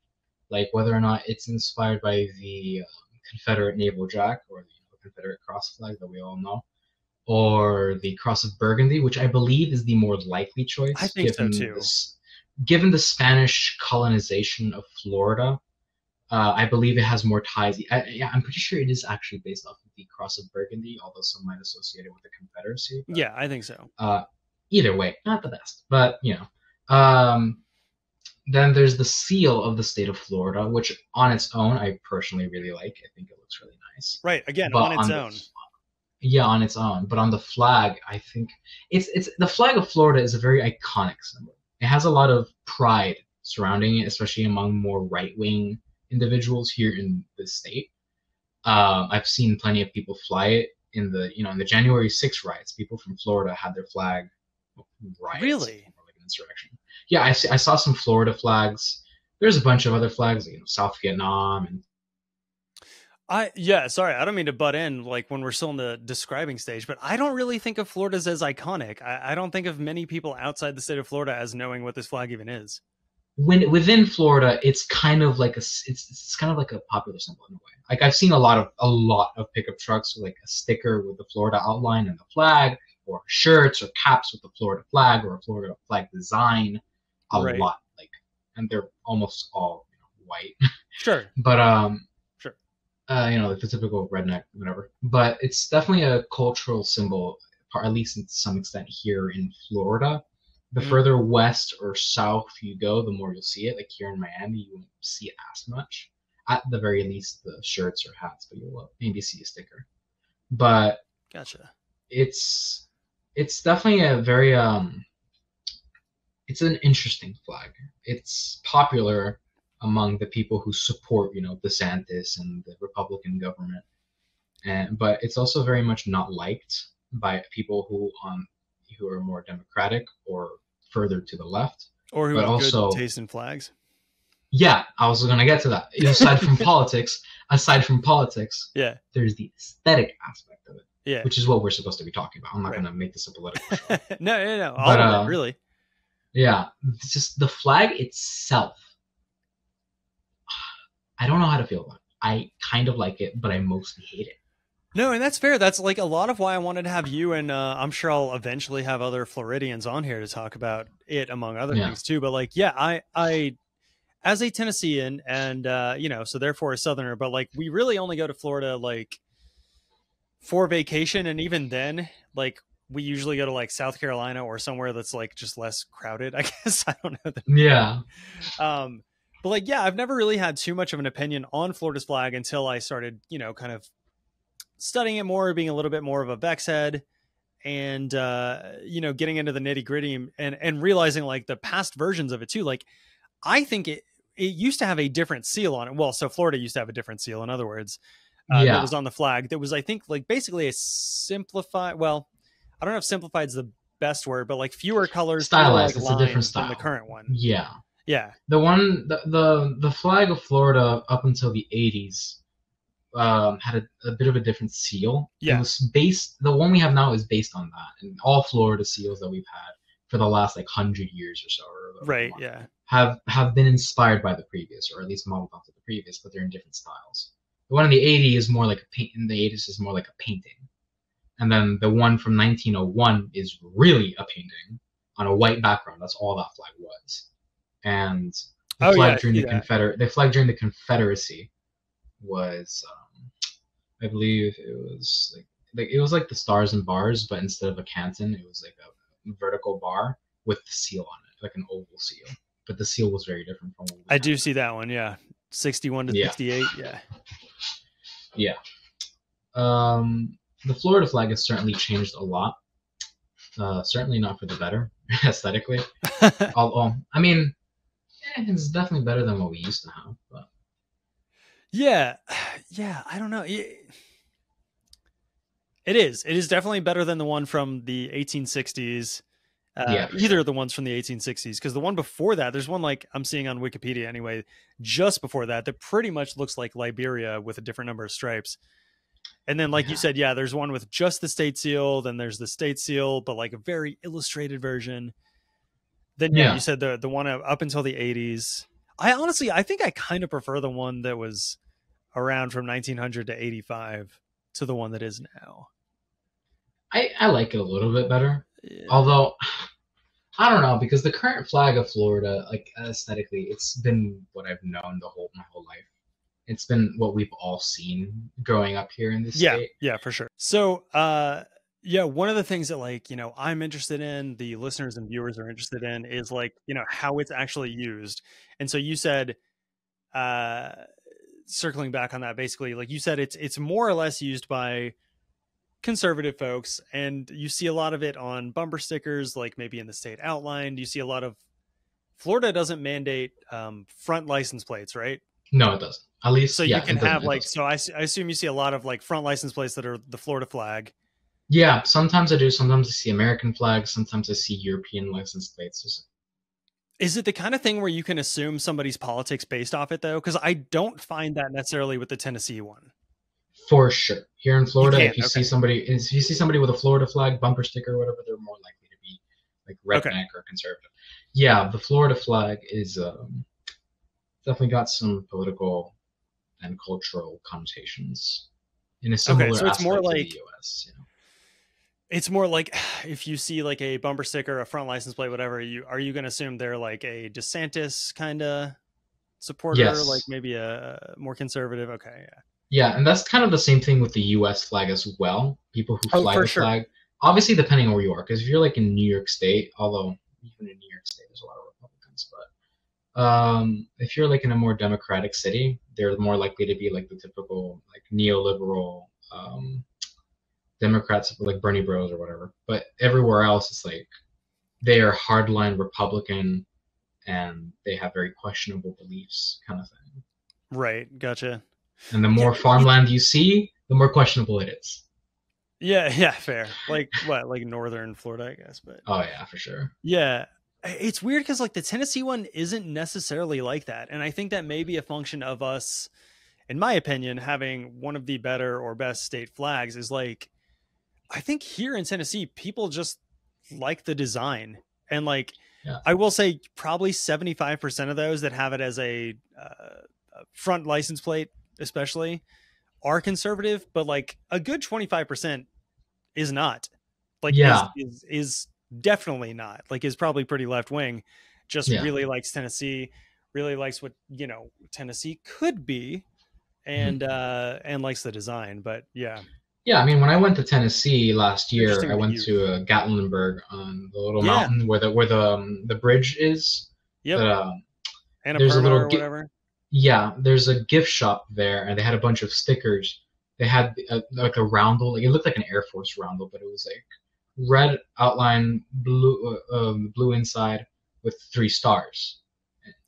Like whether or not it's inspired by the Confederate naval jack or the Confederate cross flag that we all know, or the Cross of Burgundy, which I believe is the more likely choice. I think so too. Given the Spanish colonization of Florida, I believe it has more ties. Yeah, I'm pretty sure it is actually based off of the Cross of Burgundy, although some might associate it with the Confederacy. But, yeah, I think so. Either way, not the best, but you know. Then there's the seal of the state of Florida, which on its own, I personally really like. I think it looks really nice. Right, again, but on its own. Yeah, on its own, but on the flag, I think it's the flag of Florida is a very iconic symbol. It has a lot of pride surrounding it, especially among more right-wing individuals here in the state. I've seen plenty of people fly it in the January 6th riots. People from Florida had their flag riots. Really? Or like an insurrection. Yeah, I saw some Florida flags. There's a bunch of other flags, you know, South Vietnam and. Yeah, sorry. I don't mean to butt in like when we're still in the describing stage, but I don't really think of Florida as iconic. I don't think of many people outside the state of Florida as knowing what this flag even is. When within Florida, it's kind of like a it's kind of like a popular symbol in a way. Like I've seen a lot of pickup trucks with like a sticker with the Florida outline and the flag, or shirts or caps with the Florida flag or a Florida flag design. A lot, like, and they're almost all white. Sure, but the typical redneck, whatever. But it's definitely a cultural symbol, or at least to some extent here in Florida. The further west or south you go, the more you'll see it. Like here in Miami, you won't see it as much. At the very least, the shirts or hats, but you'll maybe see a sticker. But gotcha. It's definitely a very it's an interesting flag. It's popular among the people who support, DeSantis and the Republican government, but it's also very much not liked by people who are more democratic or further to the left, or who have good taste in flags. Yeah, I was going to get to that. Aside from politics, yeah, there's the aesthetic aspect of it, yeah, which is what we're supposed to be talking about. I'm not going to make this a political show. No, all of it, really. Yeah, it's just the flag itself. I don't know how to feel about it. I kind of like it, but I mostly hate it. No, and that's fair. That's like a lot of why I wanted to have you, and I'm sure I'll eventually have other Floridians on here to talk about it, among other things too. But like, yeah, I as a Tennessean, and so therefore a Southerner, but like we really only go to Florida like for vacation, and even then, like we usually go to like South Carolina or somewhere that's like just less crowded, I guess. I don't know. Yeah. But like, yeah, I've never really had too much of an opinion on Florida's flag until I started, kind of studying it more, being a little bit more of a Vexhead, and getting into the nitty gritty and realizing like the past versions of it too. Like I think it used to have a different seal on it. Well, so Florida used to have a different seal, in other words, that was on the flag. That was, I think, like basically a simplified, well, I don't know if simplified is the best word, but like fewer colors, stylized, it's a different style than the current one. Yeah. Yeah. The one, the flag of Florida up until the 80s, had a bit of a different seal. Yeah. It was the one we have now is based on that, and all Florida seals that we've had for the last like 100 years or so, or right, yeah, have been inspired by the previous, or at least modeled after the previous, but they're in different styles. The one in the 80s is more like a paint. In the 80s is more like a painting, and then the one from 1901 is really a painting on a white background. That's all that flag was, and the flag during the Confederate, the flag during the Confederacy was. I believe it was like the stars and bars, but instead of a canton, it was like a vertical bar with the seal on it, like an oval seal. But the seal was very different from. I do see that one, yeah. 61 to 68, yeah. Yeah. The Florida flag has certainly changed a lot. Certainly not for the better aesthetically. Although, I mean, it's definitely better than what we used to have, but. Yeah, I don't know. It is definitely better than the one from the 1860s. Either of the ones from the 1860s, because the one before that, there's one like I'm seeing on Wikipedia anyway, just before that pretty much looks like Liberia with a different number of stripes. And then, like you said, yeah, there's one with just the state seal. Then there's the state seal, but like a very illustrated version. Then you said the one up until the 80s. I think I kind of prefer the one that was around from 1900 to 85 to the one that is now. I like it a little bit better. Yeah. Although, I don't know, because the current flag of Florida, like aesthetically, it's been what I've known my whole life. It's been what we've all seen growing up here in this state. Yeah, for sure. So, one of the things that like, I'm interested in, the listeners and viewers are interested in, is like, how it's actually used. And so you said, circling back on that, basically, like you said, it's more or less used by conservative folks, and you see a lot of it on bumper stickers, like maybe in the state outline. You see a lot of Florida doesn't mandate front license plates, right? No, it doesn't. At least so you can have like, so I assume you see a lot of like front license plates that are the Florida flag. Yeah, sometimes I do. Sometimes I see American flags. Sometimes I see European license plates. Is it the kind of thing where you can assume somebody's politics based off it, though? Because I don't find that necessarily with the Tennessee one. for sure. Here in Florida, if you see somebody with a Florida flag, bumper sticker, or whatever, they're more likely to be like redneck or conservative. Yeah, the Florida flag is definitely got some political and cultural connotations in a similar aspect more like, to the U.S. You know? It's more like if you see like a bumper sticker, a front license plate, whatever, are you going to assume they're like a DeSantis kind of supporter, like maybe a more conservative? Okay, yeah. Yeah, and that's kind of the same thing with the U.S. flag as well. People who fly the flag, obviously depending on where you are, because if you're like in New York State, although even in New York State there's a lot of Republicans, but if you're like in a more democratic city, they're more likely to be like the typical like neoliberal Democrats, like Bernie Bros or whatever. But everywhere else, it's like they are hardline Republican and they have very questionable beliefs, kind of thing. Right, gotcha. And the more farmland you see, the more questionable it is. Yeah, fair. Like what? Like northern Florida, I guess. But oh yeah, for sure. Yeah, it's weird because like the Tennessee one isn't necessarily like that, and I think that may be a function of us, in my opinion, having one of the better or best state flags. Is like, I think here in Tennessee, people just like the design, and like I will say, probably 75% of those that have it as a front license plate, especially, are conservative, but like a good 25% is not. Like is definitely not, like is probably pretty left-wing, just really likes Tennessee, really likes what, you know, Tennessee could be, and likes the design. But yeah, I mean, when I went to Tennessee last year, I went to Gatlinburg on the little mountain where the bridge is. Yep. And there's a little or whatever. Yeah, there's a gift shop there, and they had a bunch of stickers. They had like a roundel. It looked like an Air Force roundel, but it was like red outline, blue inside with 3 stars.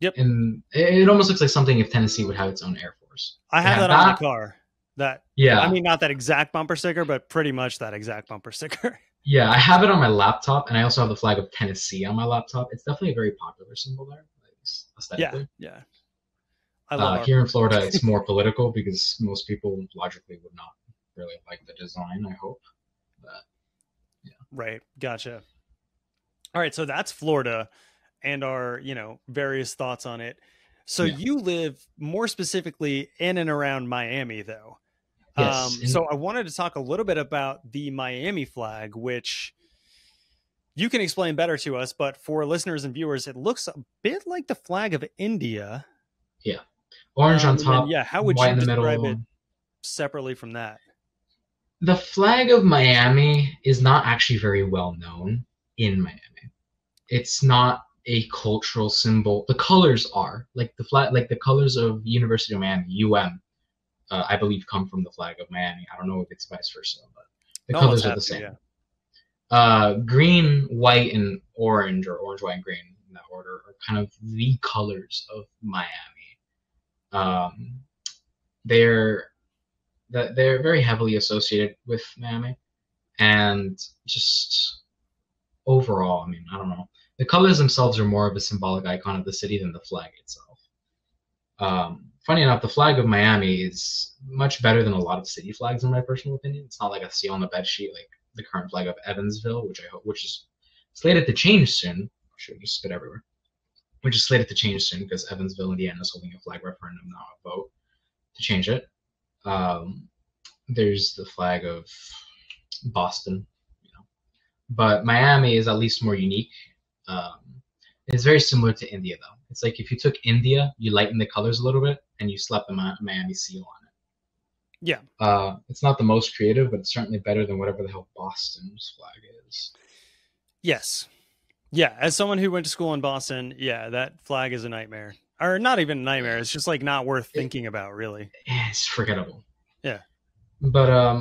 Yep. And it almost looks like something if Tennessee would have its own Air Force. I have that on my car. I mean, not that exact bumper sticker, but pretty much that exact bumper sticker. Yeah, I have it on my laptop, and I also have the flag of Tennessee on my laptop. It's definitely a very popular symbol there, aesthetically. Yeah. Here in Florida, it's more political because most people logically would not really like the design, I hope. But, yeah. Right. Gotcha. All right. So that's Florida and our, you know, various thoughts on it. So you live more specifically in and around Miami, though. Yes. So I wanted to talk a little bit about the Miami flag, which you can explain better to us. But for listeners and viewers, it looks a bit like the flag of India. Yeah. Orange on top, how would you describe it separately from that? The flag of Miami is not actually very well known in Miami. It's not a cultural symbol. The colors are like the colors of University of Miami, UM, I believe, come from the flag of Miami. I don't know if it's vice versa, but the colors are the same. Yeah. Green, white, and orange, or orange, white, and green in that order, are kind of the colors of Miami. They're very heavily associated with Miami, and just overall, I mean, I don't know. The colors themselves are more of a symbolic icon of the city than the flag itself. Funny enough, the flag of Miami is much better than a lot of city flags, in my personal opinion. It's not like a seal on the bed sheet like the current flag of Evansville, which is slated to change soon. I should just spit everywhere. Which is slated to change soon because Evansville, Indiana is holding a flag referendum, now a vote to change it. There's the flag of Boston, you know, but Miami is at least more unique. It's very similar to India, though. It's like if you took India, you lighten the colors a little bit, and you slap the Miami seal on it. Yeah. It's not the most creative, but it's certainly better than whatever the hell Boston's flag is. Yes. Yeah, as someone who went to school in Boston, that flag is a nightmare. Or not even a nightmare, it's just like not worth thinking about, really. It's forgettable. Yeah. But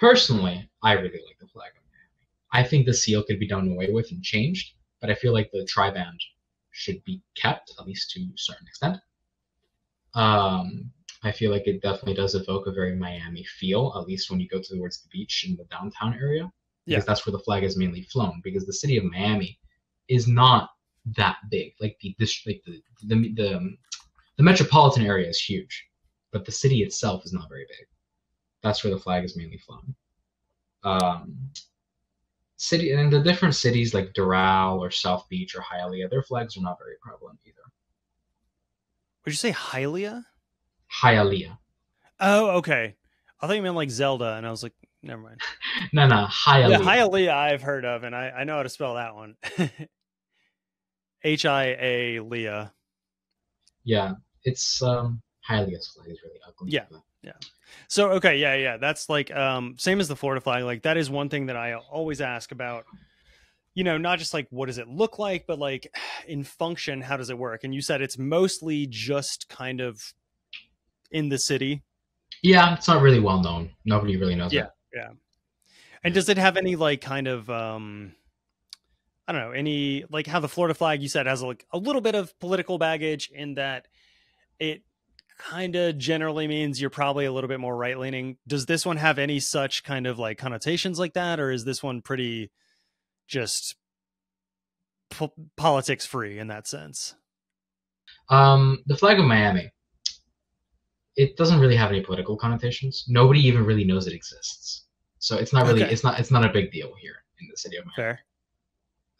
personally, I really like the flag of Miami. I think the seal could be done away with and changed, but I feel like the tri-band should be kept, at least to a certain extent. I feel like it definitely does evoke a very Miami feel, at least when you go towards the beach in the downtown area. Because that's where the flag is mainly flown. Because the city of Miami is not that big. Like the metropolitan area is huge, but the city itself is not very big. That's where the flag is mainly flown. City and the different cities like Doral or South Beach or Hialeah, their flags are not very prevalent either. Would you say Hialeah? Hialeah. Oh, okay. I thought you meant like Zelda, and I was like, never mind. No, Hialeah. Yeah, Hialeah I've heard of, and I know how to spell that one. H-I-A-Leah. Yeah, it's Hialeah's flag is really ugly. Yeah, yeah. So, okay, yeah. That's like same as the Florida flag. Like that is one thing that I always ask about. You know, not just like what does it look like, but like in function, how does it work? And you said it's mostly just kind of in the city. Yeah, it's not really well known. Nobody really knows. Yeah, yeah. And does it have any like kind of I don't know, any like how the Florida flag you said has like a little bit of political baggage in that it kind of generally means you're probably a little bit more right leaning. Does this one have any such kind of like connotations like that, or is this one pretty just politics free in that sense? The flag of Miami, it doesn't really have any political connotations. Nobody even really knows it exists, so it's not really okay. it's not a big deal here in the city of Miami. Fair.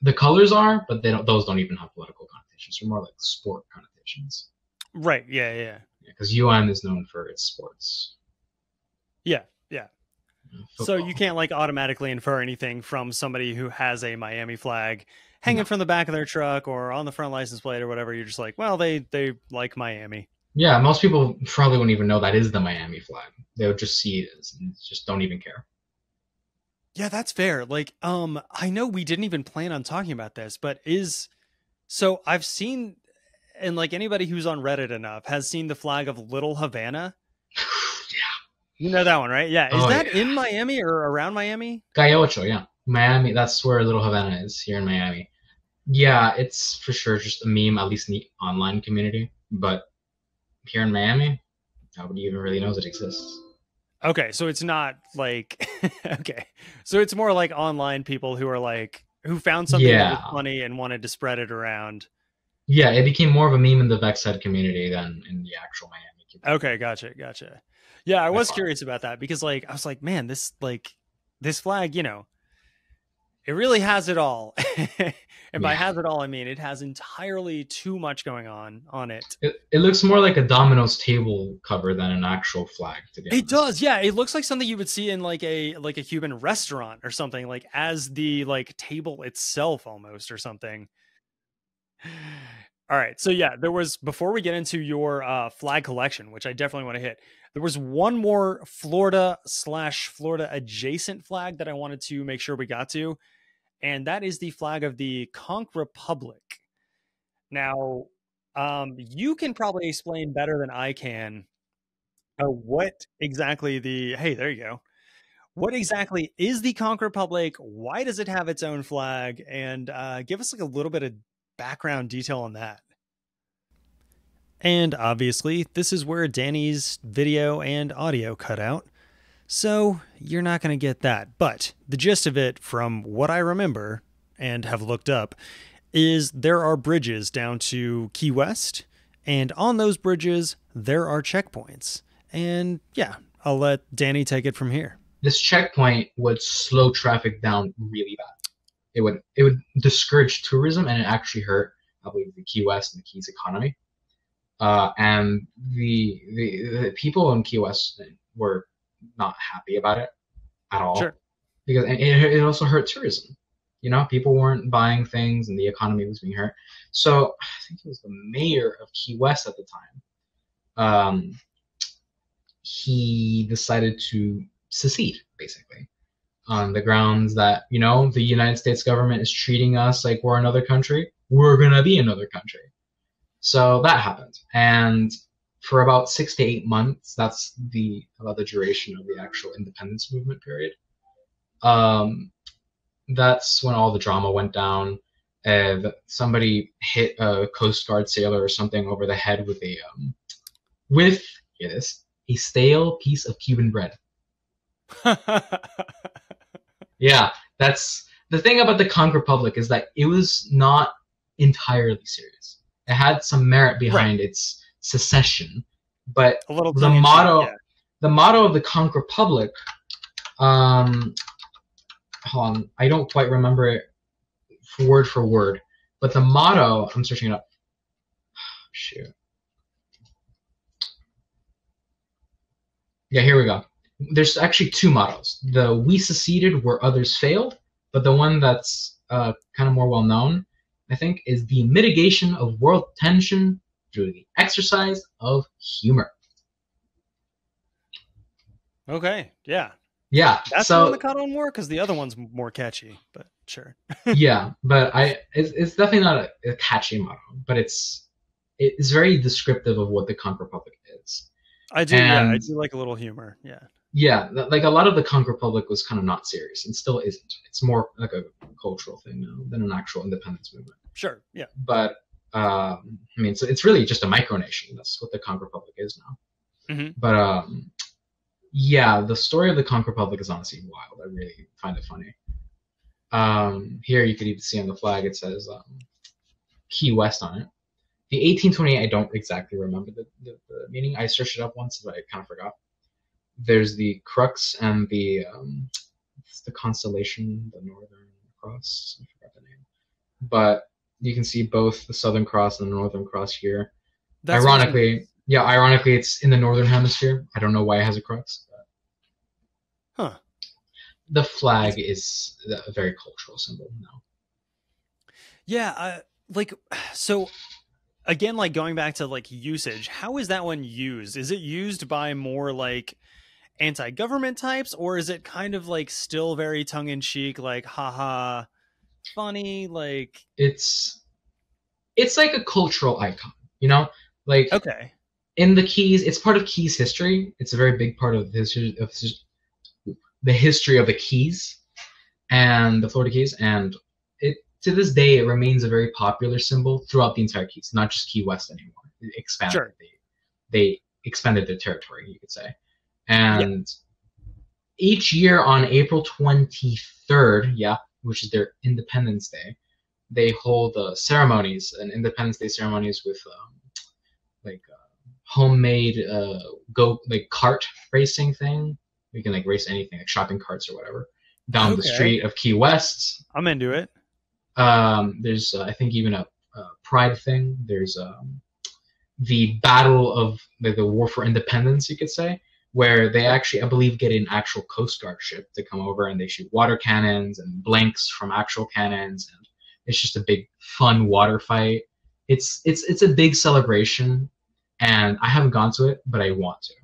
The colors are, but they don't. Those don't even have political connotations. They're more like sport connotations. Right. Yeah. Because UN is known for its sports. Yeah. Football. So you can't like automatically infer anything from somebody who has a Miami flag hanging from the back of their truck or on the front license plate or whatever. You're just like, well, they like Miami. Yeah, most people probably wouldn't even know that is the Miami flag. They would just see it as, and just don't even care. Yeah, that's fair. Like, I know we didn't even plan on talking about this, but so I've seen, and like anybody who's on Reddit enough has seen the flag of Little Havana. You know that one, right? Yeah. Is that in Miami or around Miami? Gayocho, yeah. Miami, that's where Little Havana is, here in Miami. Yeah, it's for sure just a meme, at least in the online community. But here in Miami, nobody even really knows it exists. Okay, so it's not like... okay. So it's more like online people who are like... who found something that was funny and wanted to spread it around. Yeah, it became more of a meme in the Vexhead community than in the actual Miami community. Okay, gotcha. Yeah, I was curious about that because, like, I was like, man, this flag, you know, it really has it all. And by has it all, I mean it has entirely too much going on it. It looks more like a Domino's table cover than an actual flag. To be honest. It does, yeah. It looks like something you would see in like a Cuban restaurant or something, like as the like table itself almost or something. All right. So yeah, there was, before we get into your flag collection, which I definitely want to hit, there was one more Florida/Florida adjacent flag that I wanted to make sure we got to. And that is the flag of the Conch Republic. Now, you can probably explain better than I can what exactly what exactly is the Conch Republic? Why does it have its own flag? And give us like a little bit of background detail on that. And obviously this is where Danny's video and audio cut out, so you're not going to get that, but the gist of it from what I remember and have looked up is there are bridges down to Key West, and on those bridges there are checkpoints. And yeah, I'll let Danny take it from here. This checkpoint would slow traffic down really bad. It would discourage tourism, and it actually hurt, I believe, the Key West and the Keys economy. And the people in Key West were not happy about it at all. Sure. Because it also hurt tourism. You know, people weren't buying things, and the economy was being hurt. So I think it was the mayor of Key West at the time. He decided to secede, basically. On the grounds that, you know, the United States government is treating us like we're another country. We're going to be another country. So that happened. And for about 6 to 8 months, that's about the duration of the actual independence movement period. That's when all the drama went down. Somebody hit a Coast Guard sailor or something over the head with a stale piece of Cuban bread. Yeah, that's the thing about the Conch Republic, is that it was not entirely serious. It had some merit behind its secession, but the motto the motto of the Conch Republic, hold on, I don't quite remember it word for word, but the motto, I'm searching it up. Shoot. Yeah, here we go. There's actually two mottos. The "We seceded where others failed," but the one that's kind of more well known, I think, is the mitigation of world tension through the exercise of humor. Okay. Yeah. Yeah. That's so, the one that caught on more because the other one's more catchy, but sure. Yeah, but it's definitely not a catchy motto, but it's very descriptive of what the Conch Republic is. I do. And, yeah, I do like a little humor. Yeah. Yeah, like a lot of the Conch Republic was kind of not serious and still isn't. It's more like a cultural thing now than an actual independence movement. Sure. Yeah. But I mean, so it's really just a micronation. That's what the Conch Republic is now. Mm-hmm. But yeah, the story of the Conch Republic is honestly wild. I really find it funny. Here you could even see on the flag it says Key West on it. The 1828, I don't exactly remember the meaning. I searched it up once, but I kind of forgot. There's the crux and the it's the constellation, the Northern Cross. I forgot the name, but you can see both the Southern Cross and the Northern Cross here. That's ironically, funny. Yeah, ironically, it's in the Northern Hemisphere. I don't know why it has a crux. But... Huh. The flag is a very cultural symbol now. Yeah, like so. Again, like going back to like usage, how is that one used? Is it used by more like anti-government types, or is it kind of like still very tongue-in-cheek, like haha funny? Like it's like a cultural icon, you know, like okay, in the Keys, it's part of Keys history. It's a very big part of the history of the Keys and the Florida Keys, and it to this day it remains a very popular symbol throughout the entire Keys, not just Key West anymore. It expanded. Sure. They expanded their territory, you could say. And each year on April 23rd, yeah, which is their Independence Day, they hold ceremonies, an Independence Day ceremonies with homemade cart racing thing. You can like race anything, like shopping carts or whatever, down the street of Key West. I'm into it. There's I think even a pride thing. There's the battle of the war for independence, you could say, where they actually, I believe, get an actual Coast Guard ship to come over, and they shoot water cannons and blanks from actual cannons, and it's just a big fun water fight. It's a big celebration, and I haven't gone to it, but I want to.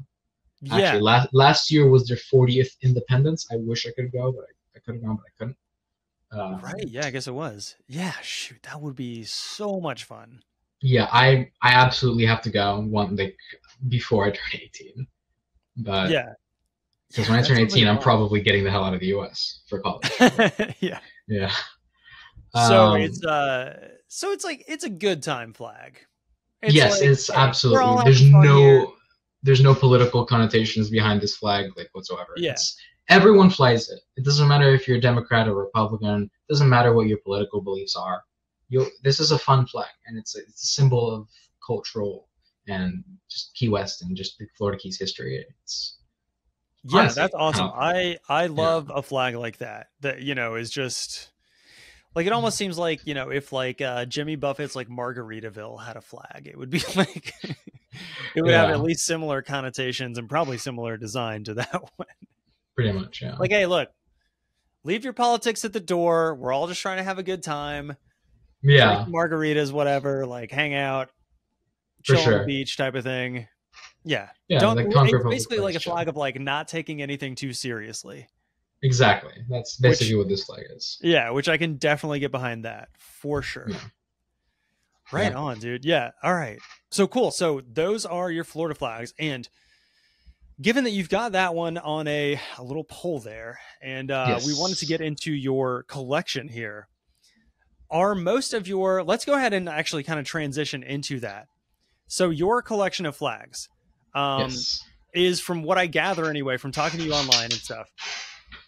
Yeah. Actually, last year was their 40th independence. I wish I could go, but I could have gone, but I couldn't. Right, yeah, I guess it was. Yeah, shoot, that would be so much fun. Yeah, I absolutely have to go one like before I turn 18. But yeah, because when I turn 18, I'm probably getting the hell out of the U.S. for college. Yeah, yeah. So it's like it's a good time flag. It's yes, like, it's absolutely. There's no political connotations behind this flag like whatsoever. Yes. Yeah. Everyone flies it. It doesn't matter if you're a Democrat or Republican. It doesn't matter what your political beliefs are. This is a fun flag, and it's a symbol of cultural and just Key West and just the Florida Keys history. Yeah, honestly, that's awesome. I love a flag like that, you know, is just like, it almost seems like, you know, if like Jimmy Buffett's like Margaritaville had a flag, it would be like it would have at least similar connotations and probably similar design to that one. Pretty much, yeah. Like, hey, look, leave your politics at the door. We're all just trying to have a good time. Yeah. Drink margaritas, whatever, like hang out, chill on the beach type of thing. Yeah. Yeah. It's basically like a flag of like not taking anything too seriously. Exactly. That's basically what this flag is. Yeah, which I can definitely get behind that for sure. Yeah. Right on, dude. Yeah. All right. So cool. So those are your Florida flags, and given that you've got that one on a little poll there, and we wanted to get into your collection here. Are most of your... Let's go ahead and actually kind of transition into that. So your collection of flags is, from what I gather anyway, from talking to you online and stuff,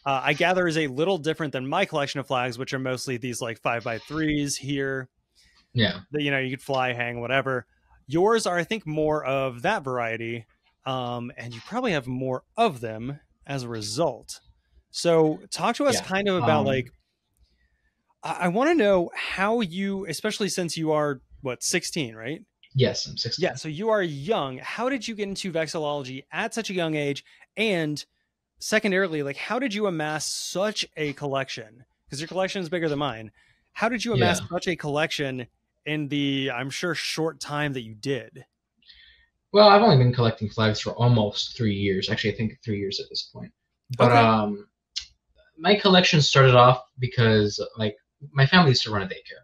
I gather is a little different than my collection of flags, which are mostly these like 5x3s here. Yeah. That, you know, you could fly, hang, whatever. Yours are, I think, more of that variety. and you probably have more of them as a result. So talk to us kind of about like, I want to know how you, especially since you are what, 16, right? Yes, I'm 16. Yeah. So you are young. How did you get into vexillology at such a young age? And secondarily, like, how did you amass such a collection? Because your collection is bigger than mine. How did you amass such a collection in the, I'm sure, short time that you did? Well, I've only been collecting flags for almost 3 years. Actually, I think 3 years at this point. But my collection started off because, like, my family used to run a daycare.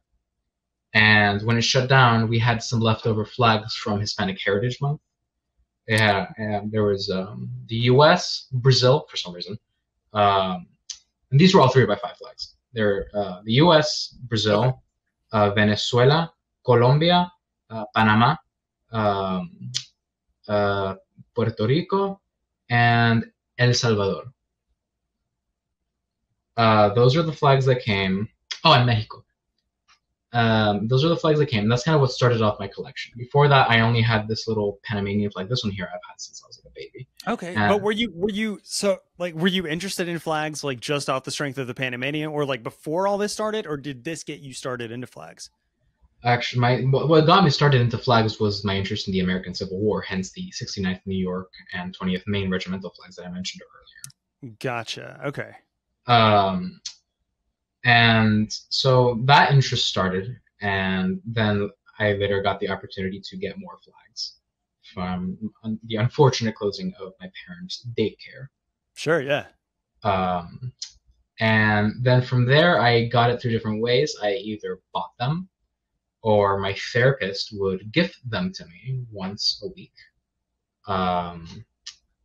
And when it shut down, we had some leftover flags from Hispanic Heritage Month. Yeah, and there was the U.S., Brazil, for some reason. And these were all 3x5 flags. They're the U.S., Brazil, Venezuela, Colombia, Panama, Puerto Rico, and El Salvador. Those are the flags that came. Oh, and Mexico. Those are the flags that came. That's kind of what started off my collection. Before that, I only had this little Panamanian flag. This one here I've had since I was like a baby. Okay. But were you interested in flags, like, just off the strength of the Panamanian, or like before all this started, or did this get you started into flags? Actually, what got me started into flags was my interest in the American Civil War, hence the 69th New York and 20th Maine regimental flags that I mentioned earlier. Gotcha. Okay. And so that interest started, and then I later got the opportunity to get more flags from the unfortunate closing of my parents' daycare. Sure, yeah. And then from there, I got it through different ways. I either bought them, or my therapist would gift them to me once a week.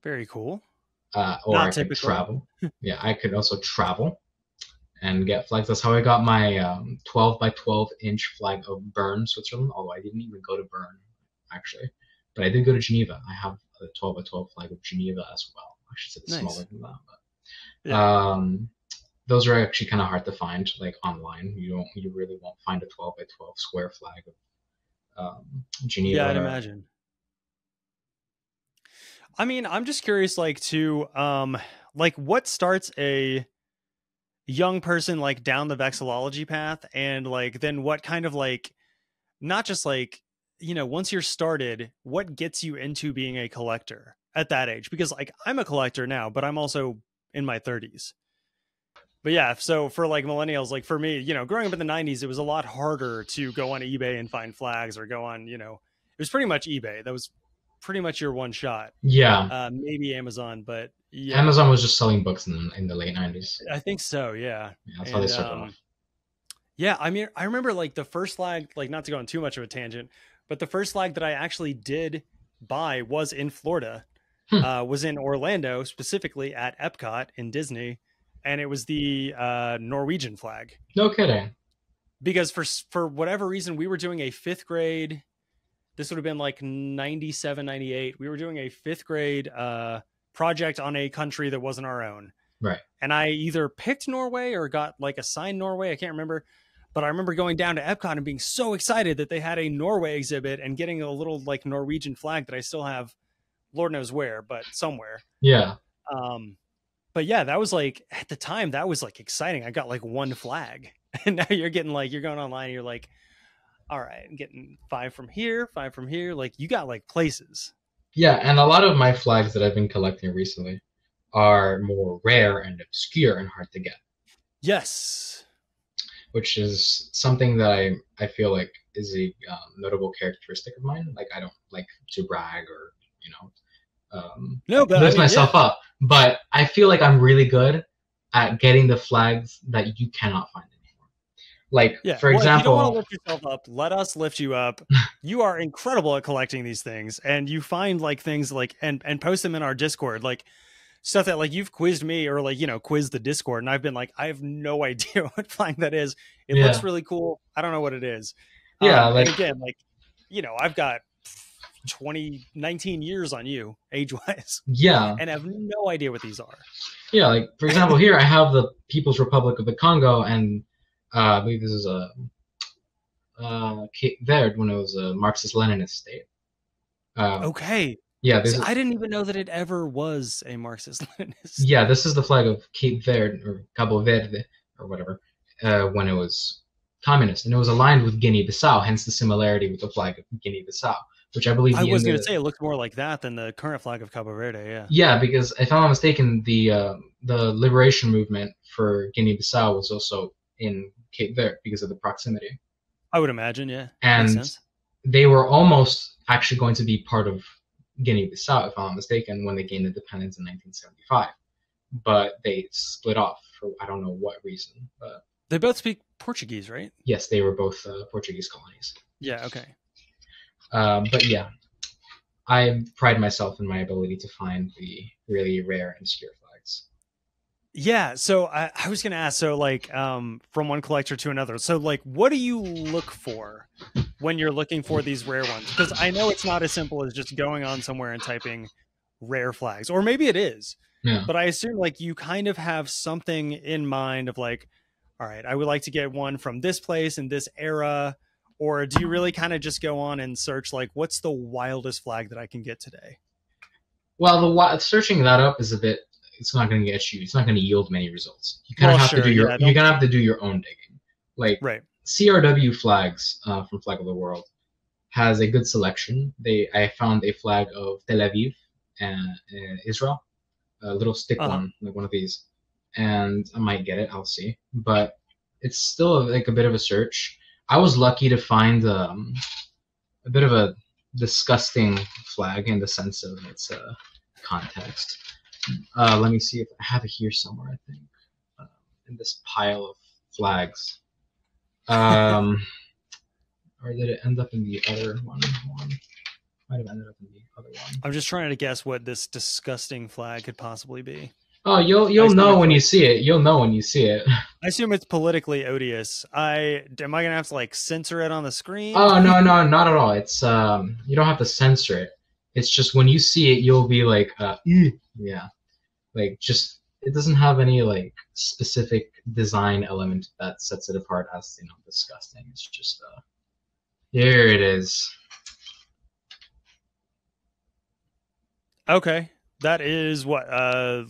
Very cool. Or not I typical. Could travel. Yeah, I could also travel and get flags. That's how I got my 12 by 12 inch flag of Bern, Switzerland. Although I didn't even go to Bern, actually, but I did go to Geneva. I have a 12 by 12 flag of Geneva as well. I should say it's smaller than that, but yeah. Those are actually kind of hard to find, like, online. You really won't find a 12 by 12 square flag of Geneva. Yeah, I'd imagine. I mean, I'm just curious, like, to like, what starts a young person, like, down the vexillology path, and like, then what kind of, like, not just like, you know, once you're started, what gets you into being a collector at that age? Because, like, I'm a collector now, but I'm also in my 30s. But yeah, so for, like, millennials, like for me, you know, growing up in the 90s, it was a lot harder to go on eBay and find flags, or go on, you know, it was pretty much eBay. That was pretty much your one shot. Yeah. Maybe Amazon, but yeah. Amazon was just selling books in the late 90s. I think so, yeah. Yeah, that's how they started off. Yeah, I mean, I remember, like, the first flag, like, not to go on too much of a tangent, but the first flag that I actually did buy was in Florida, was in Orlando, specifically at Epcot in Disney, and it was the Norwegian flag. No kidding. Because for whatever reason, we were doing a 5th grade, this would have been like 97, 98, we were doing a 5th grade project on a country that wasn't our own. Right. And I either picked Norway or got, like, assigned Norway. I can't remember, but I remember going down to Epcot and being so excited that they had a Norway exhibit, and getting a little, like, Norwegian flag that I still have, Lord knows where, but somewhere. Yeah. But yeah, that was, like, at the time, that was, like, exciting. I got, like, one flag, and now you're getting, like, you're going online and you're like, all right, I'm getting 5 from here, 5 from here. Like, you got, like, places. Yeah, and a lot of my flags that I've been collecting recently are more rare and obscure and hard to get. Yes. Which is something that I feel like is a notable characteristic of mine. Like, I don't like to brag or, you know, lift myself up. But I feel like I'm really good at getting the flags that you cannot find anymore. Like, for example, if you don't want to lift yourself up, let us lift you up. You are incredible at collecting these things, and you find, like, things, like, and post them in our Discord, like, stuff that, like, you've quizzed me, or, like, you know, quizzed the Discord, and I've been like, I have no idea what flag that is. It looks really cool. I don't know what it is. Yeah, like, again, like, you know, I've got 19 years on you, age-wise. Yeah, and I have no idea what these are. Yeah, like, for example, here I have the People's Republic of the Congo, and I believe this is a Cape Verde, when it was a Marxist-Leninist state. Okay, Yeah, so I didn't even know that it ever was a Marxist-Leninist. Yeah, this is the flag of Cape Verde or Cabo Verde or whatever when it was communist, and it was aligned with Guinea-Bissau, hence the similarity with the flag of Guinea-Bissau, which I believe. I was going to say it looked more like that than the current flag of Cabo Verde. Yeah. Yeah, because if I'm not mistaken, the liberation movement for Guinea-Bissau was also in Cape Verde because of the proximity. I would imagine, yeah. And they were almost actually going to be part of Guinea-Bissau, if I'm not mistaken, when they gained independence in 1975, but they split off for I don't know what reason. But they both speak Portuguese, right? Yes, they were both Portuguese colonies. Yeah. Okay. But yeah, I pride myself in my ability to find the really rare and obscure flags. Yeah. So I was going to ask, so like from one collector to another, so like, what do you look for when you're looking for these rare ones? Because I know it's not as simple as just going on somewhere and typing rare flags, or maybe it is, yeah. But I assume like you kind of have something in mind of like, all right, I would like to get one from this place in this era. Or do you really kind of just go on and search, like, what's the wildest flag that I can get today? Well, the searching that up is a bit, it's not going to get you, it's not going to yield many results. You kind of you're going to have to do your own digging. Like, right. CRW Flags from Flag of the World has a good selection. I found a flag of Tel Aviv and Israel, a little stick one, like one of these. And I might get it, I'll see. But it's still like a bit of a search. I was lucky to find a bit of a disgusting flag in the sense of its context. Let me see if I have it here somewhere, I think, in this pile of flags. Or did it end up in the other one? Might have ended up in the other one. I'm just trying to guess what this disgusting flag could possibly be. Oh, you'll know when you see it. You'll know when you see it. I assume it's politically odious. Am I gonna have to like censor it on the screen? Oh no, not at all. It's you don't have to censor it. It's just when you see it, you'll be like, yeah, like just it doesn't have any like specific design element that sets it apart as you know disgusting. It's just here it is. Okay. That is what,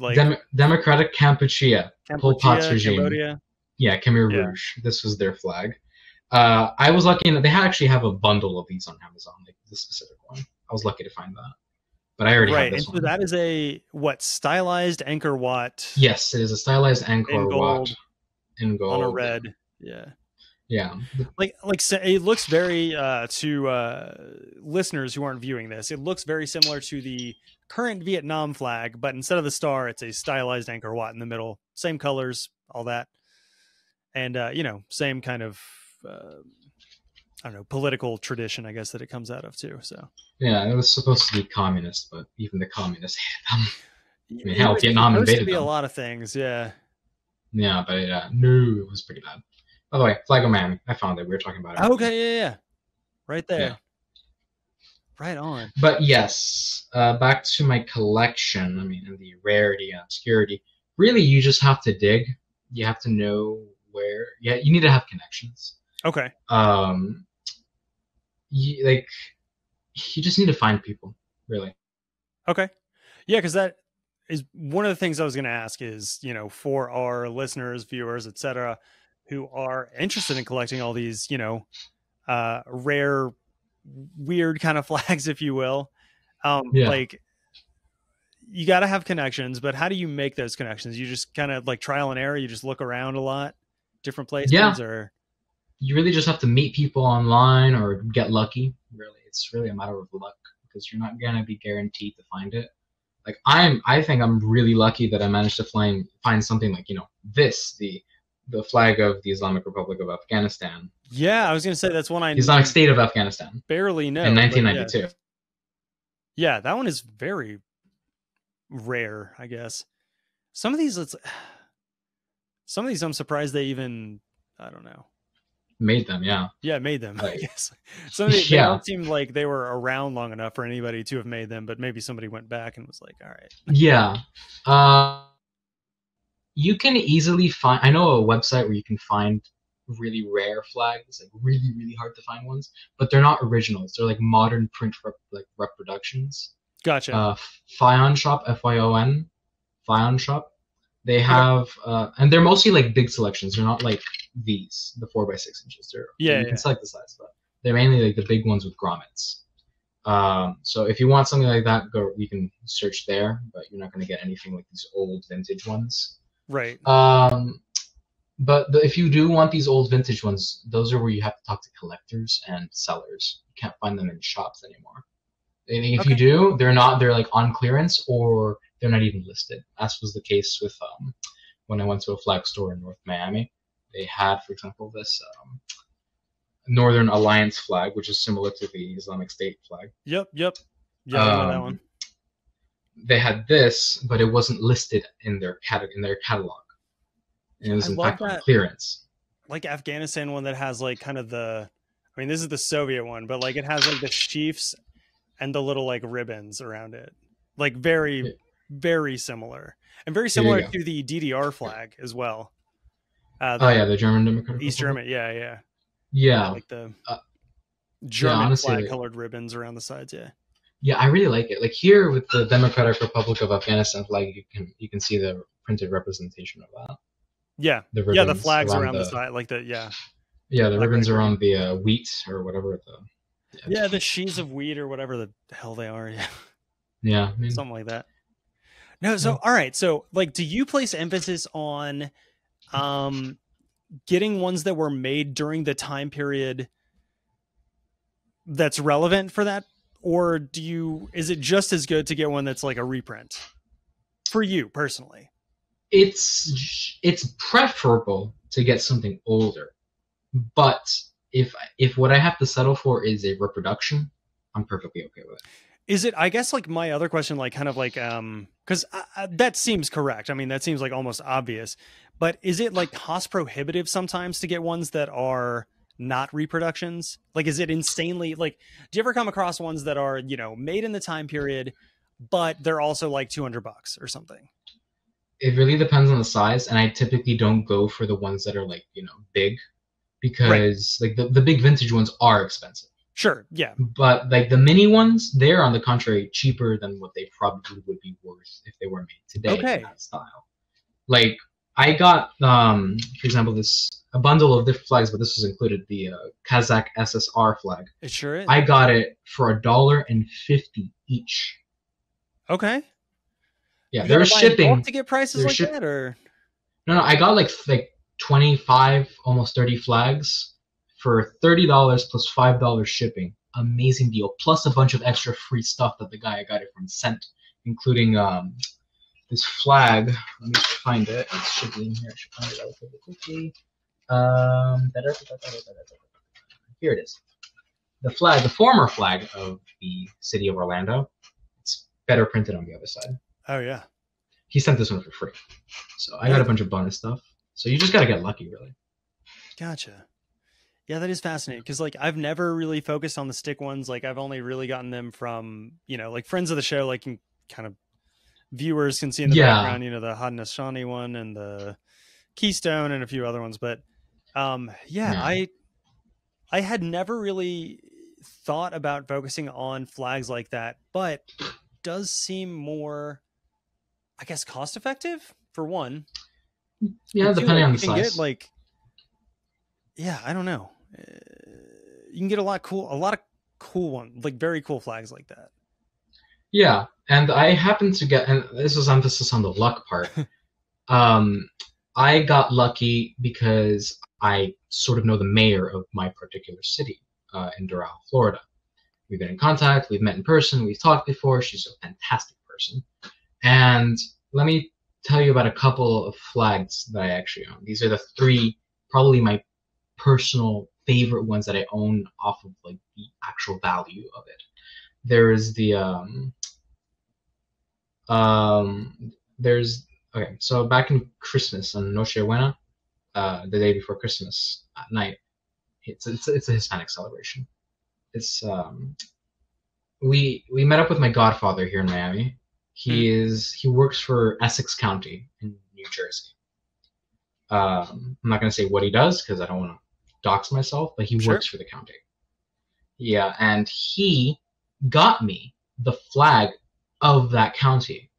like Democratic Kampuchea, Pol Pot's regime. Cambodia. Yeah, Khmer Rouge. Yeah. This was their flag. I was lucky that they actually have a bundle of these on Amazon, like this specific one. I was lucky to find that, but I already have this one. So that is a stylized Angkor Wat? Yes, it is a stylized Angkor Wat in gold on a red. Yeah. Yeah, like it looks very to listeners who aren't viewing this. It looks very similar to the current Vietnam flag, but instead of the star, it's a stylized Angkor Wat in the middle. Same colors, all that, and you know, same kind of I don't know, political tradition, I guess, that it comes out of too. So yeah, it was supposed to be communist, but even the communists hate them. I mean, hell, Vietnam invaded them. It was supposed to be a lot of things, yeah. Yeah, but no, it was pretty bad. By the way, Flag of Miami. I found it. We were talking about it. Okay, yeah. Right there. Yeah. Right on. But yes, back to my collection. I mean, and the rarity and obscurity. Really, you just have to dig. You have to know where. Yeah, you need to have connections. Okay. You just need to find people, really. Okay. Yeah, because that is one of the things I was going to ask is, you know, for our listeners, viewers, etc., who are interested in collecting all these, you know, rare, weird kind of flags, if you will. Yeah. Like, you got to have connections, but how do you make those connections? You just kind of like trial and error. You just look around a lot, different places. Yeah. Or you really just have to meet people online or get lucky. Really, it's really a matter of luck because you're not going to be guaranteed to find it. Like I think I'm really lucky that I managed to find something like, you know, the flag of the Islamic Republic of Afghanistan. Yeah, I was going to say that's one I Islamic State of Afghanistan. Barely know. In 1992. Yeah. Yeah, that one is very rare, I guess. Some of these, I'm surprised they even, I don't know. Made them, yeah. Yeah, made them, like, I guess. Some of these, yeah. They don't seem like they were around long enough for anybody to have made them, but maybe somebody went back and was like, all right. Yeah. You can easily find, I know a website where you can find really rare flags, like really, really hard to find ones, but they're not originals. They're like modern print reproductions. Gotcha. Fion Shop, F-Y-O-N, Fion Shop. They have, and they're mostly like big selections. They're not like these, the 4 by 6 inches. They're, you can select the size, but they're mainly like the big ones with grommets. So if you want something like that, go. You can search there, but you're not going to get anything like these old vintage ones. Right. But if you do want these old vintage ones, those are where you have to talk to collectors and sellers. You can't find them in shops anymore. And if you do, they're not. They're like on clearance, or they're not even listed. As was the case with when I went to a flag store in North Miami. They had, for example, this Northern Alliance flag, which is similar to the Islamic State flag. Yeah, I know that one. They had this, but it wasn't listed in their catalog. And it was in fact on clearance. Like Afghanistan one that has like kind of the, I mean, this is the Soviet one, but like it has like the sheaths and the little like ribbons around it. Like very similar. And very similar to the DDR flag as well. The German Democratic East Republic. German, yeah. Like the German flag colored ribbons around the sides, Yeah, I really like it. Like here with the Democratic Republic of Afghanistan flag, you can see the printed representation of that. Yeah, the flags around the side, like the the ribbons around the wheat or whatever the the sheaves of wheat or whatever the hell they are, I mean, something like that. No, so all right, so like, do you place emphasis on getting ones that were made during the time period that's relevant for that, or do you? Is it just as good to get one that's like a reprint for you personally? It's preferable to get something older, but if what I have to settle for is a reproduction, I'm perfectly okay with it. Is it, I guess, like my other question, like kind of like, because that seems correct. I mean, that seems like almost obvious, but is it like cost prohibitive sometimes to get ones that are not reproductions? Like, is it insanely, like, do you ever come across ones that are, you know, made in the time period, but they're also like $200 or something? It really depends on the size, and I typically don't go for the ones that are like, you know, big, because like the big vintage ones are expensive. Sure, yeah. But like the mini ones, they're on the contrary cheaper than what they probably would be worth if they were made today in that style. Like I got, for example, a bundle of different flags, but this was included, the Kazakh SSR flag. It sure is. I got it for $1.50 each. Okay. Yeah, there was shipping. To get prices like that, or no, I got like 25, almost 30 flags for $30 plus $5 shipping. Amazing deal, plus a bunch of extra free stuff that the guy I got it from sent, including this flag. Let me find it. It should be in here. I should find it relatively quickly. Here it is. The flag, the former flag of the city of Orlando. It's better printed on the other side. Oh yeah, he sent this one for free, so I got a bunch of bonus stuff. So you just gotta get lucky, really. Gotcha. Yeah, that is fascinating, because like I've never really focused on the stick ones. Like I've only really gotten them from, you know, like friends of the show, like kind of viewers can see in the background, you know, the Haudenosaunee one and the Keystone and a few other ones. But I had never really thought about focusing on flags like that, but it does seem more, I guess, cost effective for one. Yeah, depending on the size. I don't know. You can get a lot of cool ones, like very cool flags like that. Yeah, and I happened to get, and this is emphasis on the luck part. I got lucky because I sort of know the mayor of my particular city in Doral, Florida. We've been in contact. We've met in person. We've talked before. She's a fantastic person. And let me tell you about a couple of flags that I actually own. These are the three, probably my personal favorite ones that I own off of like the actual value of it. There is the so back in Christmas, on Nochebuena, the day before Christmas at night, it's a Hispanic celebration. It's we met up with my godfather here in Miami. He works for Essex County in New Jersey. I'm not going to say what he does because I don't want to dox myself, but he works for the county. Yeah, and he got me the flag of that county,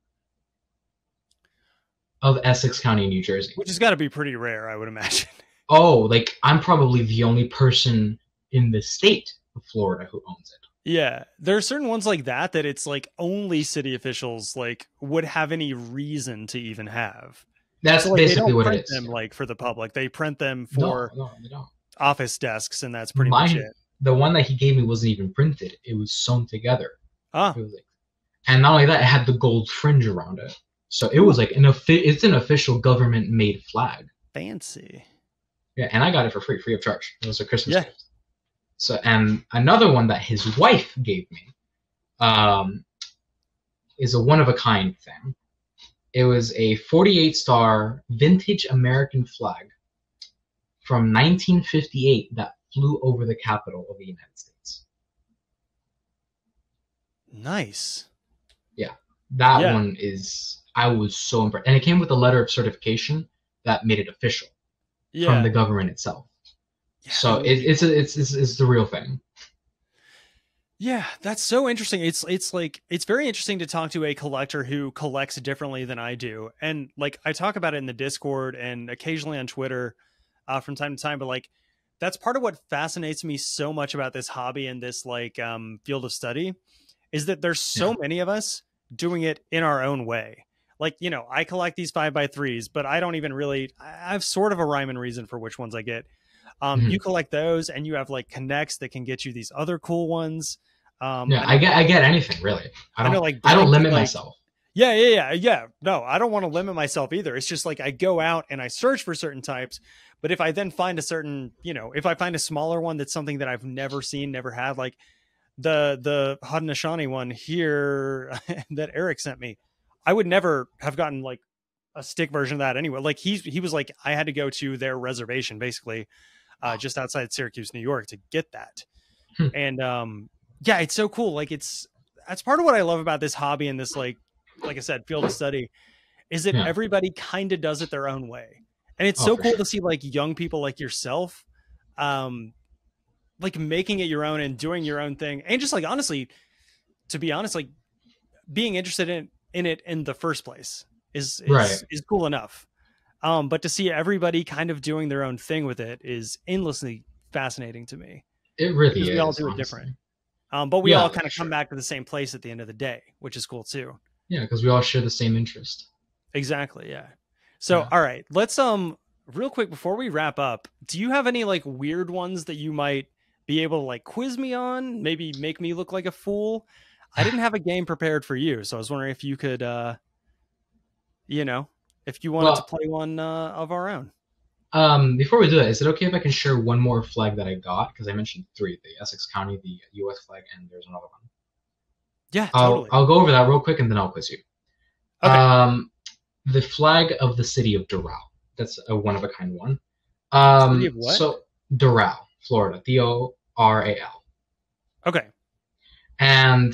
of Essex County, New Jersey. Which has got to be pretty rare, I would imagine. Oh, like, I'm probably the only person in the state of Florida who owns it. Yeah, there are certain ones like that that it's like only city officials like would have any reason to even have. That's so, like, basically what it is. They don't print them like for the public. They print them for office desks, and that's pretty much it. The one that he gave me wasn't even printed. It was sewn together. Ah. It was like, and not only that, it had the gold fringe around it. So it was like it's an official government-made flag. Fancy. Yeah, and I got it for free of charge. It was a Christmas gift. So, and another one that his wife gave me is a one-of-a-kind thing. It was a 48-star vintage American flag from 1958 that flew over the capital of the United States. Nice. Yeah, that one is... I was so impressed. And it came with a letter of certification that made it official from the government itself. Yeah. So it's the real thing. Yeah, that's so interesting. It's like, it's very interesting to talk to a collector who collects differently than I do. And like, I talk about it in the Discord and occasionally on Twitter from time to time, but like, that's part of what fascinates me so much about this hobby and this like field of study is that there's so many of us doing it in our own way. Like, you know, I collect these 5x3s, but I don't even really, I have sort of a rhyme and reason for which ones I get. You collect those and you have like connects that can get you these other cool ones. Yeah, I get anything really. I don't limit myself. Yeah. No, I don't want to limit myself either. It's just like, I go out and I search for certain types, but if I then find a certain, you know, if I find a smaller one, that's something that I've never seen, never had, like the Haudenosaunee one here that Eric sent me. I would never have gotten like a stick version of that anyway. Like he was like, I had to go to their reservation basically just outside Syracuse, New York to get that. And yeah, it's so cool. Like that's part of what I love about this hobby and this, like I said, field of study is that everybody kind of does it their own way. And it's so cool to see like young people like yourself, like making it your own and doing your own thing. And just like, honestly, to be honest, like being interested in it in the first place is cool enough. But to see everybody kind of doing their own thing with it is endlessly fascinating to me. It really is. We all do it different. But we all kind of come back to the same place at the end of the day, which is cool too. Yeah. Because we all share the same interest. Exactly. Yeah. So, all right, let's, real quick before we wrap up, do you have any like weird ones that you might be able to like quiz me on, maybe make me look like a fool? I didn't have a game prepared for you, so I was wondering if you could, you know, if you wanted to play one of our own. Before we do that, is it okay if I can share one more flag that I got? Because I mentioned three, the Essex County, the U.S. flag, and there's another one. Yeah, totally. I'll go over that real quick, and then I'll quiz you. Okay. The flag of the city of Doral. That's a one-of-a-kind one. City of what? So Doral, Florida, D-O-R-A-L. Okay. And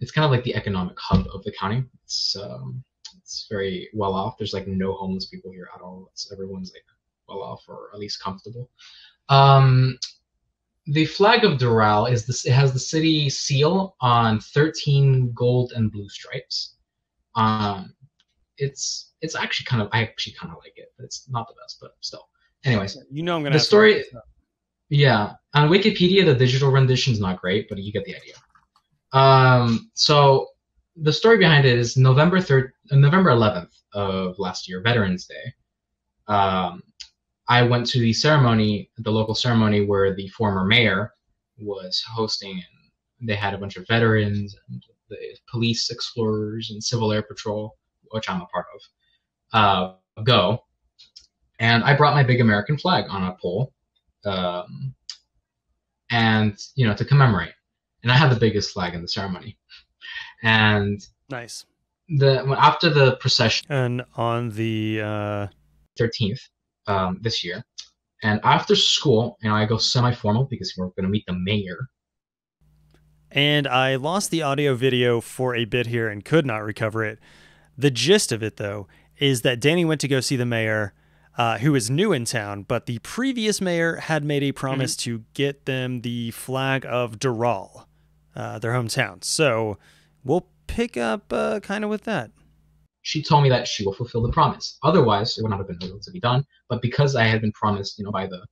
it's kind of like the economic hub of the county. It's very well off. There's like no homeless people here at all. Everyone's like well off or at least comfortable. The flag of Doral it has the city seal on 13 gold and blue stripes. It's actually I actually kind of like it, but it's not the best, but still. Anyways, you know I'm gonna. The story. Yeah, on Wikipedia, the digital rendition is not great, but you get the idea. So the story behind it is November 11th of last year, Veterans Day. I went to the local ceremony where the former mayor was hosting, and they had a bunch of veterans, and the police, explorers, and Civil Air Patrol, which I'm a part of, go. And I brought my big American flag on a pole. And you know, to commemorate, and I had the biggest flag in the ceremony. And nice. After the procession, and on the 13th this year, and after school, you know, I go semi-formal because we're going to meet the mayor. And I lost the audio video for a bit here and could not recover it. The gist of it, though, is that Danny went to go see the mayor. Who is new in town, but the previous mayor had made a promise to get them the flag of Doral, their hometown. So we'll pick up kind of with that? She told me that she will fulfill the promise. Otherwise, it would not have been able to be done. But because I had been promised, you know, by the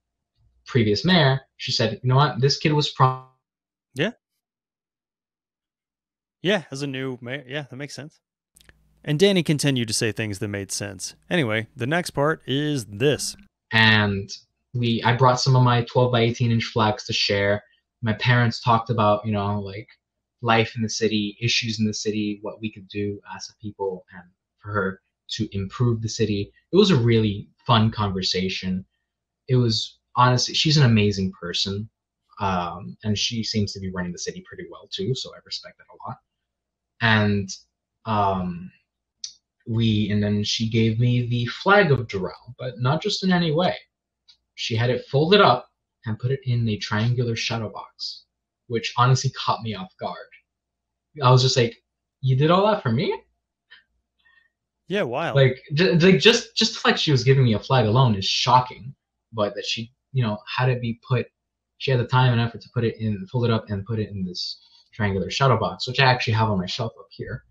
previous mayor, she said, you know what, this kid was promised. Yeah. Yeah, as a new mayor. Yeah, that makes sense. And Danny continued to say things that made sense. Anyway, the next part is this. And I brought some of my 12 by 18 inch flags to share. My parents talked about, you know, like life in the city, issues in the city, what we could do as a people and for her to improve the city. It was a really fun conversation. It was honestly, she's an amazing person. And she seems to be running the city pretty well too. So I respect that a lot. And, and then she gave me the flag of Doral, but not just in any way. She had it folded up and put it in a triangular shadow box, which honestly caught me off guard. I was just like, you did all that for me? Yeah, wow. Like, just the fact she was giving me a flag alone is shocking, but that she, you know, had it be put, she had the time and effort to put it in, fold it up and put it in this triangular shadow box, which I actually have on my shelf up here.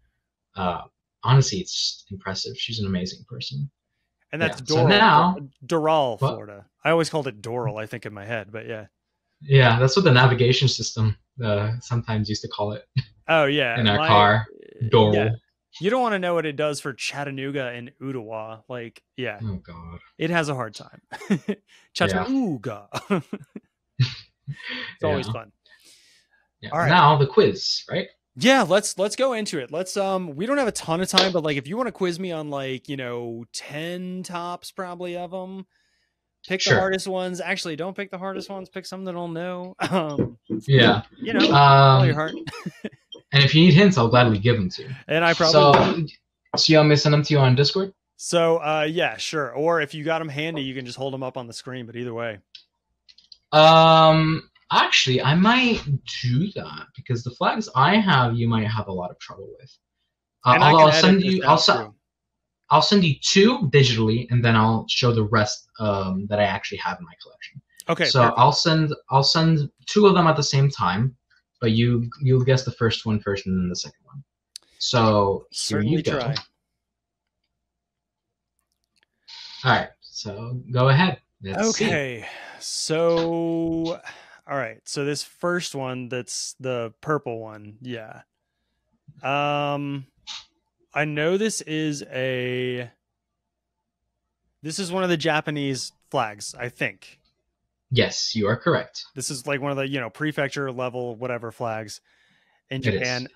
Honestly, it's impressive. She's an amazing person. And that's Doral. So now, Doral, Florida. I always called it Doral, I think, in my head, but yeah. Yeah, that's what the navigation system sometimes used to call it. Oh, yeah. In our car, Doral. Yeah. You don't want to know what it does for Chattanooga and Ottawa. Like, yeah. Oh, God. It has a hard time. Chattanooga. Yeah. It's always fun. Yeah. All right. Now the quiz, right? Yeah, let's go into it. Let's we don't have a ton of time, but like if you want to quiz me on like, you know, 10 tops probably of them, pick the hardest ones. Actually, don't pick the hardest ones, pick something I'll know. Yeah. You know, follow your heart. And if you need hints, I'll gladly give them to you. And I probably so y'all may send them to you on Discord? So yeah, sure. Or if you got them handy, you can just hold them up on the screen, but either way. Actually, I might do that because the flags I have, you might have a lot of trouble with. I'll send you two digitally, and then I'll show the rest that I actually have in my collection. Okay. So perfect. I'll send two of them at the same time, but you'll guess the first one first, and then the second one. So here you go. Try. All right. So go ahead. Let's see. All right, so this first one, that's the purple one, yeah. I know this is one of the Japanese flags, I think. Yes, you are correct. This is like one of the, you know, prefecture level whatever flags in Japan.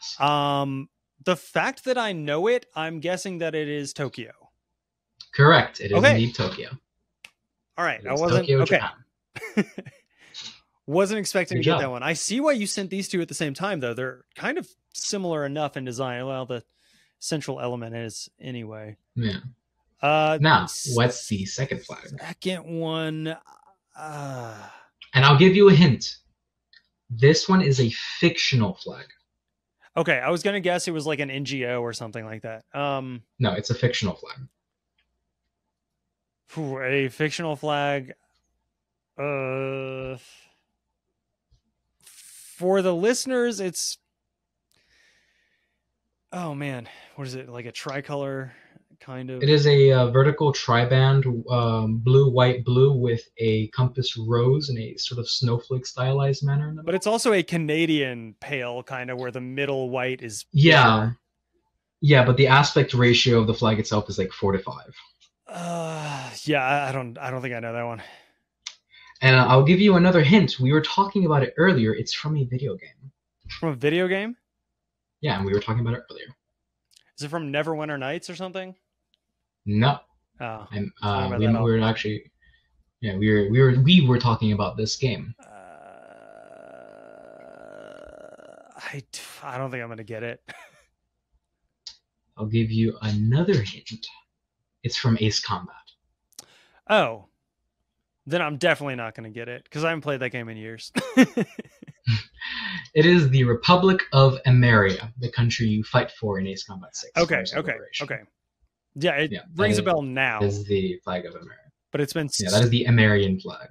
The fact that I know it, I'm guessing that it is Tokyo. Correct. It is indeed Tokyo. All right, Tokyo, Japan. Wasn't expecting to get that one. I see why you sent these two at the same time, though. They're kind of similar enough in design. Well, the central element is anyway. Yeah. Now, what's the second flag? Second one. And I'll give you a hint. This one is a fictional flag. Okay, I was going to guess it was like an NGO or something like that. No, it's a fictional flag. A fictional flag. For the listeners, it's, oh man, what is it, like a tricolor kind of? It is a vertical triband, blue, white, blue with a compass rose in a sort of snowflake stylized manner. In the middle. It's also a Canadian pale kind of where the middle white is. Yeah. Better. Yeah. But the aspect ratio of the flag itself is like 4 to 5. Yeah, I don't think I know that one. And I'll give you another hint. We were talking about it earlier. It's from a video game. From a video game? Yeah, and we were talking about it earlier. Is it from Neverwinter Nights or something? No. Oh. And we were talking about this game. I don't think I'm gonna get it. I'll give you another hint. It's from Ace Combat. Oh. Then I'm definitely not going to get it because I haven't played that game in years. It is the Republic of Ameria, the country you fight for in Ace Combat 6. Okay. Yeah, it rings a bell now. It is the flag of Ameria. But it's been... Yeah, that is the Amerian flag.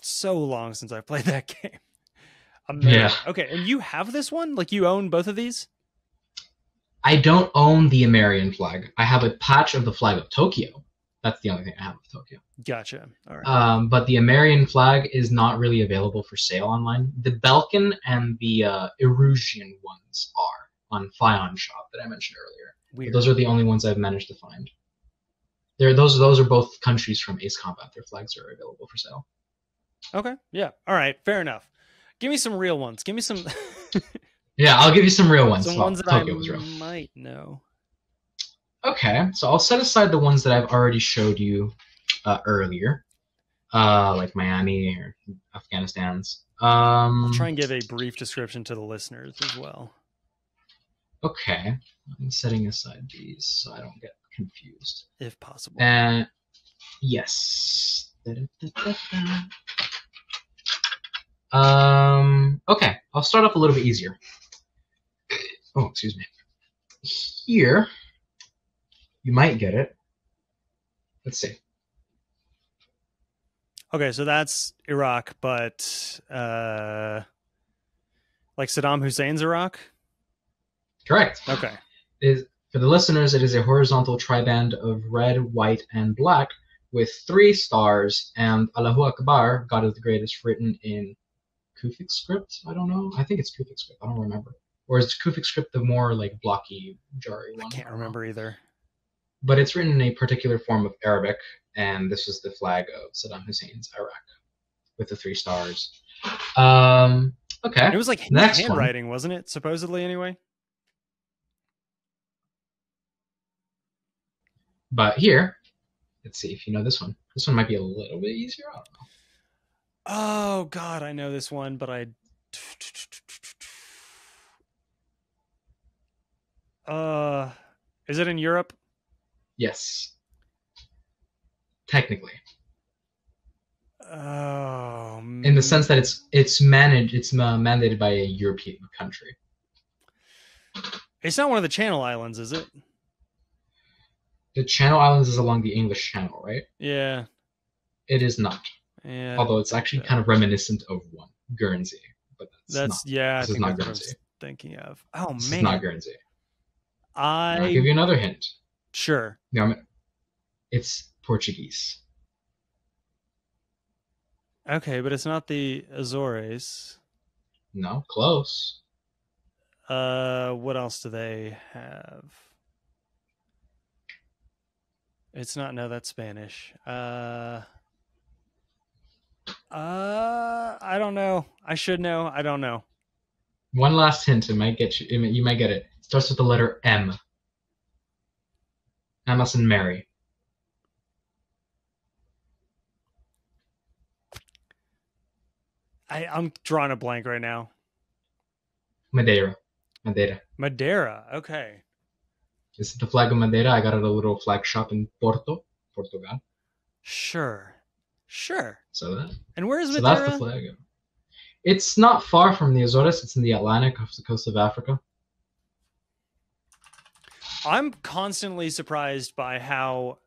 So long since I played that game. Ameria. Yeah. Okay, and you have this one? Like, you own both of these? I don't own the American flag. I have a patch of the flag of Tokyo. That's the only thing I have of Tokyo. Gotcha. All right. But the American flag is not really available for sale online. The Belkan and the Erusian ones are on Fion Shop that I mentioned earlier. Weird. Those are the only ones I've managed to find. Those are both countries from Ace Combat. Their flags are available for sale. Okay. Yeah. All right. Fair enough. Give me some real ones. Give me some. Yeah, I'll give you some real ones. Some ones that I might know. Okay, so I'll set aside the ones that I've already showed you earlier, like Miami or Afghanistan's. I'll try and give a brief description to the listeners as well. Okay, I'm setting aside these so I don't get confused. If possible. And yes. Okay, I'll start off a little bit easier. Oh, excuse me. Here, you might get it. Let's see. Okay, so that's Iraq, but like Saddam Hussein's Iraq? Correct. Okay. For the listeners, it is a horizontal triband of red, white, and black with 3 stars and Allahu Akbar, God is the greatest, written in Kufic script? I don't know. I think it's Kufic script. I don't remember. Or is Kufic script the more like blocky, jarry one? I can't remember either. But it's written in a particular form of Arabic, and this is the flag of Saddam Hussein's Iraq with the 3 stars. Okay. It was like handwriting, wasn't it? Supposedly, anyway. But here, let's see if you know this one. This one might be a little bit easier. I don't know. Oh God, I know this one, but I. Is it in Europe? Yes. Technically. Oh. In the sense that it's mandated by a European country. It's not one of the Channel Islands, is it? The Channel Islands is along the English Channel, right? Yeah. It is not. Yeah, although it's actually kind of reminiscent of one, Guernsey, but that's not, yeah. This is not Guernsey. Thinking of man, it's not Guernsey. I'll give you another hint. Sure. Yeah, it's Portuguese. Okay, but it's not the Azores. No, close. What else do they have? It's not. No, that's Spanish. I don't know. I should know. I don't know. One last hint. It might get you. You might get it. It starts with the letter M. M as in Mary. I'm drawing a blank right now. Madeira. Okay. This is the flag of Madeira. I got it at a little flag shop in Portugal. Sure. So that. And where is Madeira? So that's the flag. It's not far from the Azores. It's in the Atlantic, off the coast of Africa. I'm constantly surprised by how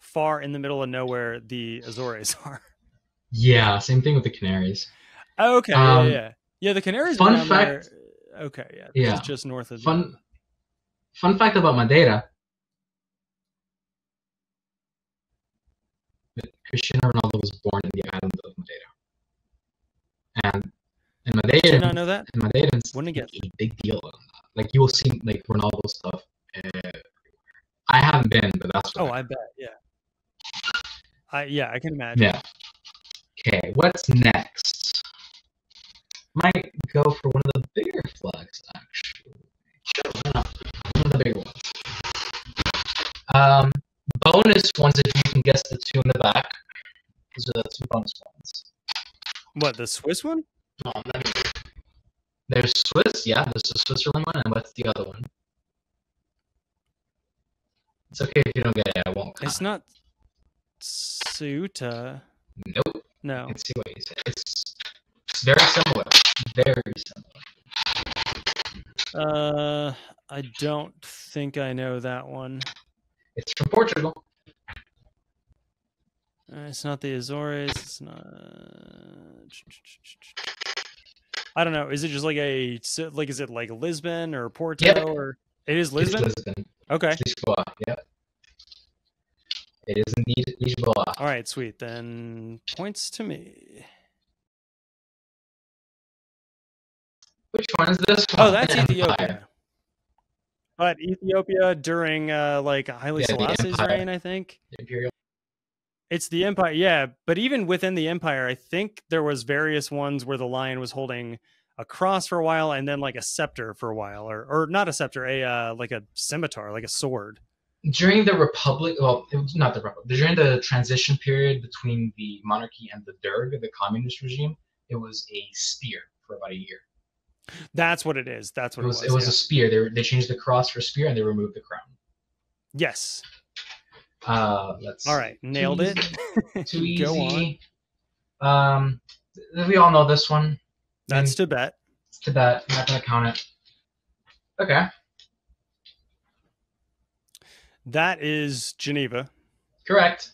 far in the middle of nowhere the Azores are. Yeah, same thing with the Canaries. Okay, yeah. The Canaries. Fun fact. There. Okay, yeah. It's just north of. Fun fact about Madeira. Cristiano Ronaldo was born in the island of Madeira, and Madeira. Did you not know that? And Madeira is a big deal. Like you will see, like Ronaldo stuff everywhere. I haven't been, but that's what I bet. Yeah. I can imagine. Yeah. Okay, what's next? Might go for one of the bigger flags, actually. One of the bigger ones. Bonus ones if you can guess the 2 in the back. These are the 2 bonus ones. What, the Swiss one? No, not even. There's Swiss, yeah. There's the Switzerland one, and what's the other one? It's okay if you don't get it. I won't count. It's not Ceuta. Nope. No. Let's see what you say. It's very similar. I don't think I know that one. It's from Portugal. It's not the Azores. It's not. I don't know. Is it just like is it like Lisbon or Porto? Yep. Or It is Lisbon? It is Lisbon. Okay. Lisboa, yeah. It is indeed Lisboa. All right, sweet. Then points to me. Which one is this one? Oh, that's Ethiopia. But Ethiopia during like Haile Selassie's reign, I think. Imperial. It's the empire, yeah. But even within the empire, I think there was various ones where the lion was holding a cross for a while, and then like a scepter for a while, or not a scepter, a like a scimitar, like a sword. During the Republic, well, it was not the Republic. During the transition period between the monarchy and the Derg, the communist regime, it was a spear for about a year. That's what it is. That's what it was. It was a spear. They changed the cross for spear, and they removed the crown. Yes. That's all right. Nailed it. Too easy. Go on. We all know this one. That's Tibet. It's Tibet. I'm not gonna count it. Okay. That is Geneva. Correct.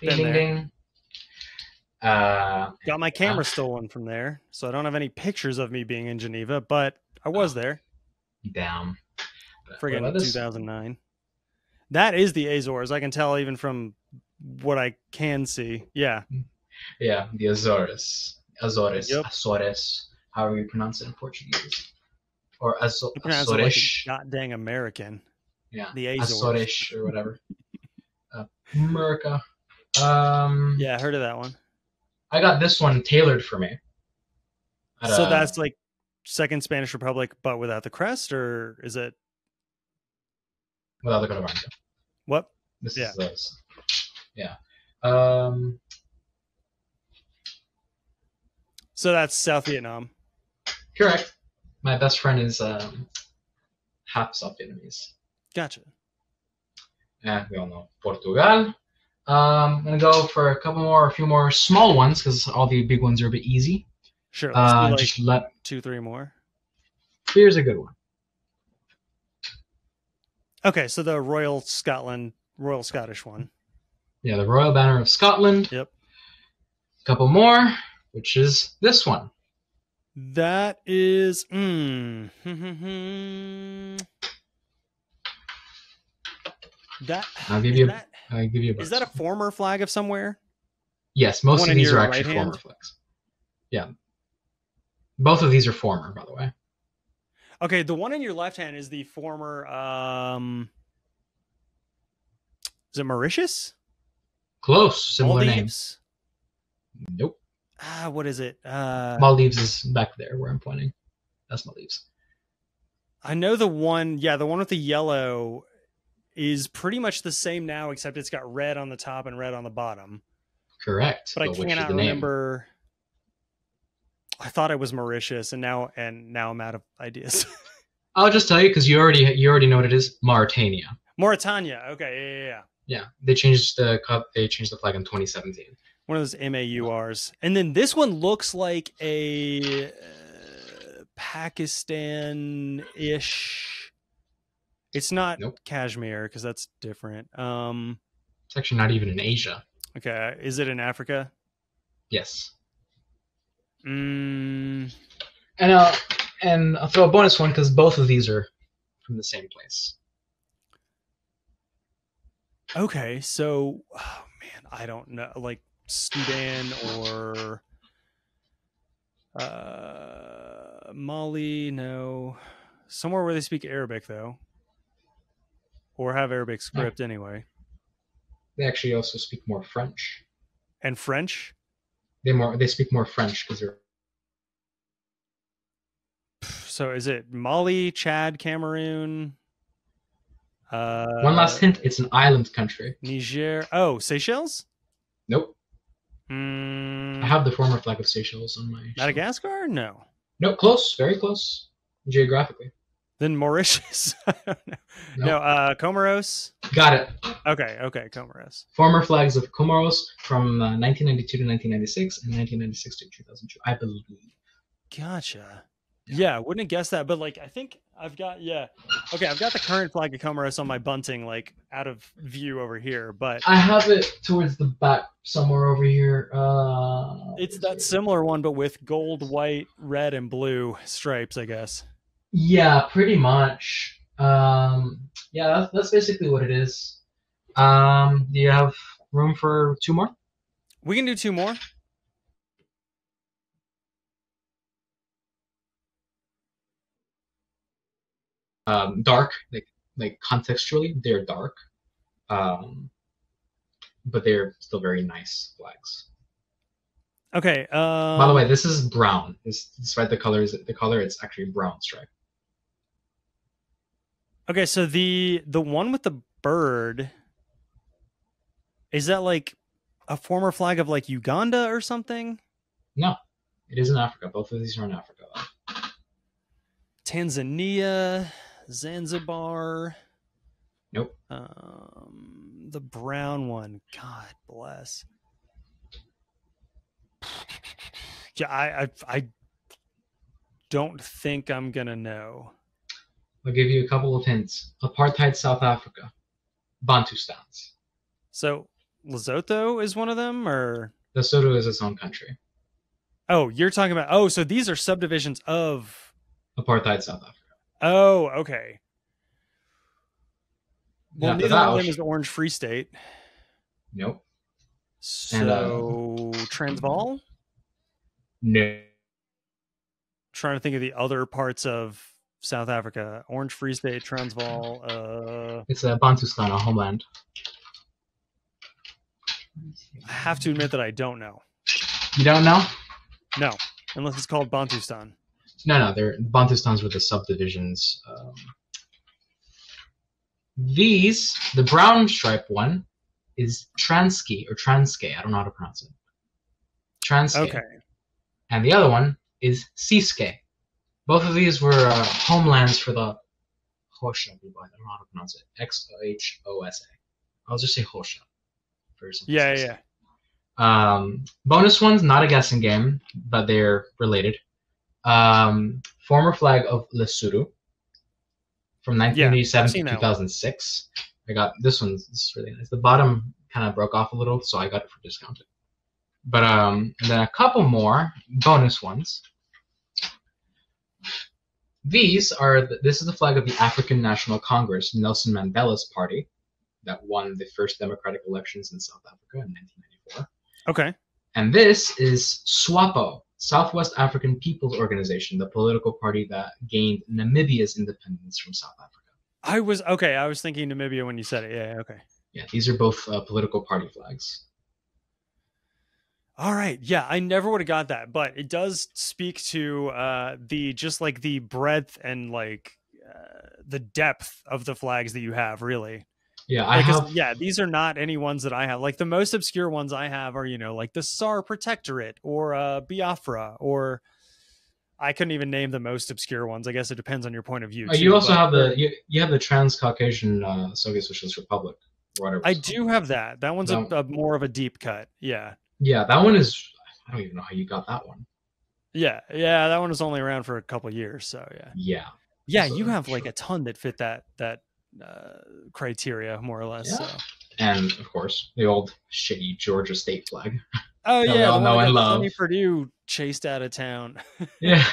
Ding, ding, ding. Got my camera stolen from there, so I don't have any pictures of me being in Geneva, but I was there. Damn. Friggin' 2009. That is the Azores. I can tell even from what I can see. Yeah. Yeah, the Azores. Azores. Yep. Azores. How are you pronouncing it in Portuguese? Or Azores. Like God dang American. Yeah, the Azores or whatever. America. Yeah, I heard of that one. I got this one tailored for me. So that's like Second Spanish Republic, but without the crest, or is it? Without the coat of arms. What? This is those. Yeah. So that's South Vietnam. Correct. My best friend is half South Vietnamese. Gotcha. Yeah, we all know Portugal. I'm going to go for a few more small ones because all the big ones are a bit easy. Sure. Let's do like just two, three more. Here's a good one. Okay, so the Royal Scottish one. Yeah, the Royal Banner of Scotland. Yep. A couple more, which is this one. That is... I'll give you a is that a former flag of somewhere? Yes, most of these are actually right former flags. Yeah. Both of these are former, by the way. Okay, the one in your left hand is the former... is it Mauritius? Close. Similar names. Nope. What is it? Maldives is back there where I'm pointing. That's Maldives. I know the one... Yeah, the one with the yellow... is pretty much the same now, except it's got red on the top and red on the bottom. Correct. But I cannot remember. I thought it was Mauritius, and now I'm out of ideas. I'll just tell you because you already know what it is. Mauritania. Mauritania. Okay. Yeah. They changed the flag in 2017. One of those MAURs, and then this one looks like a Pakistan-ish. It's not Kashmir because that's different. It's actually not even in Asia. Okay, is it in Africa? Yes. And I'll throw a bonus one because both of these are from the same place. Okay, so oh man, I don't know, like Sudan or Mali. No, somewhere where they speak Arabic though. Or have Arabic script anyway. They actually also speak more French. And French? They speak more French because they're. So is it Mali, Chad, Cameroon? One last hint: it's an island country. Niger. Oh, Seychelles? Nope. I have the former flag of Seychelles on my. Madagascar? No. No, close. Very close geographically. Then Mauritius. I don't know. No, Comoros. Got it. Okay, Comoros. Former flags of Comoros from 1992 to 1996 and 1996 to 2002, I believe. Gotcha. Yeah, wouldn't have guessed that, but like I think I've got Okay, I've got the current flag of Comoros on my bunting, like out of view over here, but I have it towards the back somewhere over here. It's that similar one, but with gold, white, red, and blue stripes, I guess. Yeah, pretty much. Yeah, that's basically what it is. Do you have room for two more? We can do two more. Dark, like contextually, they're dark, but they're still very nice flags. Okay. By the way, this is brown. Despite the colors, it's actually brown stripe. Okay, so the one with the bird, is that like a former flag of like Uganda or something? No, it is in Africa. Both of these are in Africa. Tanzania, Zanzibar. Nope. The brown one. God bless. Yeah, I don't think I'm gonna know. I'll give you a couple of hints. Apartheid South Africa, Bantu stance. So Lesotho is one of them, or Lesotho is its own country. Oh, you're talking about. Oh, so these are subdivisions of apartheid South Africa. Oh, okay. Well, neither one of them is the Orange Free State. Nope. So and, Transvaal. No. Trying to think of the other parts of South Africa. Orange Free State, Transvaal. It's a Bantustan, a homeland. I have to admit that I don't know. You don't know? No, unless it's called Bantustan. No, Bantustans were the subdivisions. These, the brown stripe one, is Transkei or Transkei. I don't know how to pronounce it. Transkei. Okay. And the other one is Ciskei. Both of these were homelands for the Xhosa. I don't know how to pronounce it. X-O-H-O-S-A. I'll just say Xhosa. Yeah. Bonus one's not a guessing game, but they're related. Former flag of Lesotho from 1987 to 2006. I got this one. This is really nice. The bottom kind of broke off a little, so I got it for discounted. But and then a couple more bonus ones. This is the flag of the African National Congress, Nelson Mandela's party, that won the first democratic elections in South Africa in 1994. Okay. And this is SWAPO, Southwest African People's Organization, the political party that gained Namibia's independence from South Africa. I was thinking Namibia when you said it. Yeah. Okay. Yeah. These are both political party flags. All right. Yeah, I never would have got that, but it does speak to the breadth and the depth of the flags that you have, really. Yeah, these are not any ones that I have. Like the most obscure ones I have are, the Saar Protectorate or Biafra, or I couldn't even name the most obscure ones. I guess it depends on your point of view. You have the Trans-Caucasian Soviet Socialist Republic. I do have that. That one's more of a deep cut. Yeah. Yeah, that one is, I don't even know how you got that one. Yeah, that one was only around for a couple of years, so yeah. Yeah, so you have a ton that fit that criteria, more or less. Yeah. So. And, of course, the old shitty Georgia state flag. Oh, yeah. Sonny Perdue chased out of town. Yeah.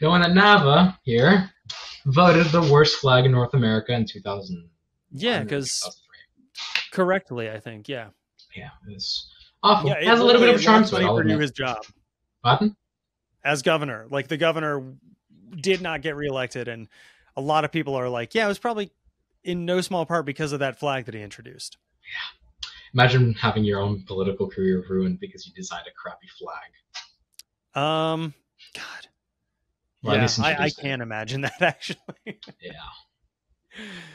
The one at NAVA here voted the worst flag in North America in 2000. Yeah, because correctly, I think, yeah. Yeah, it was awful. Yeah, it has a little bit of charm to it. Perdue his job. Pardon? As governor, the governor did not get reelected, and a lot of people are like, "Yeah, it was probably in no small part because of that flag that he introduced." Yeah, imagine having your own political career ruined because you designed a crappy flag. God. Well, yeah, I can't imagine that actually. Yeah.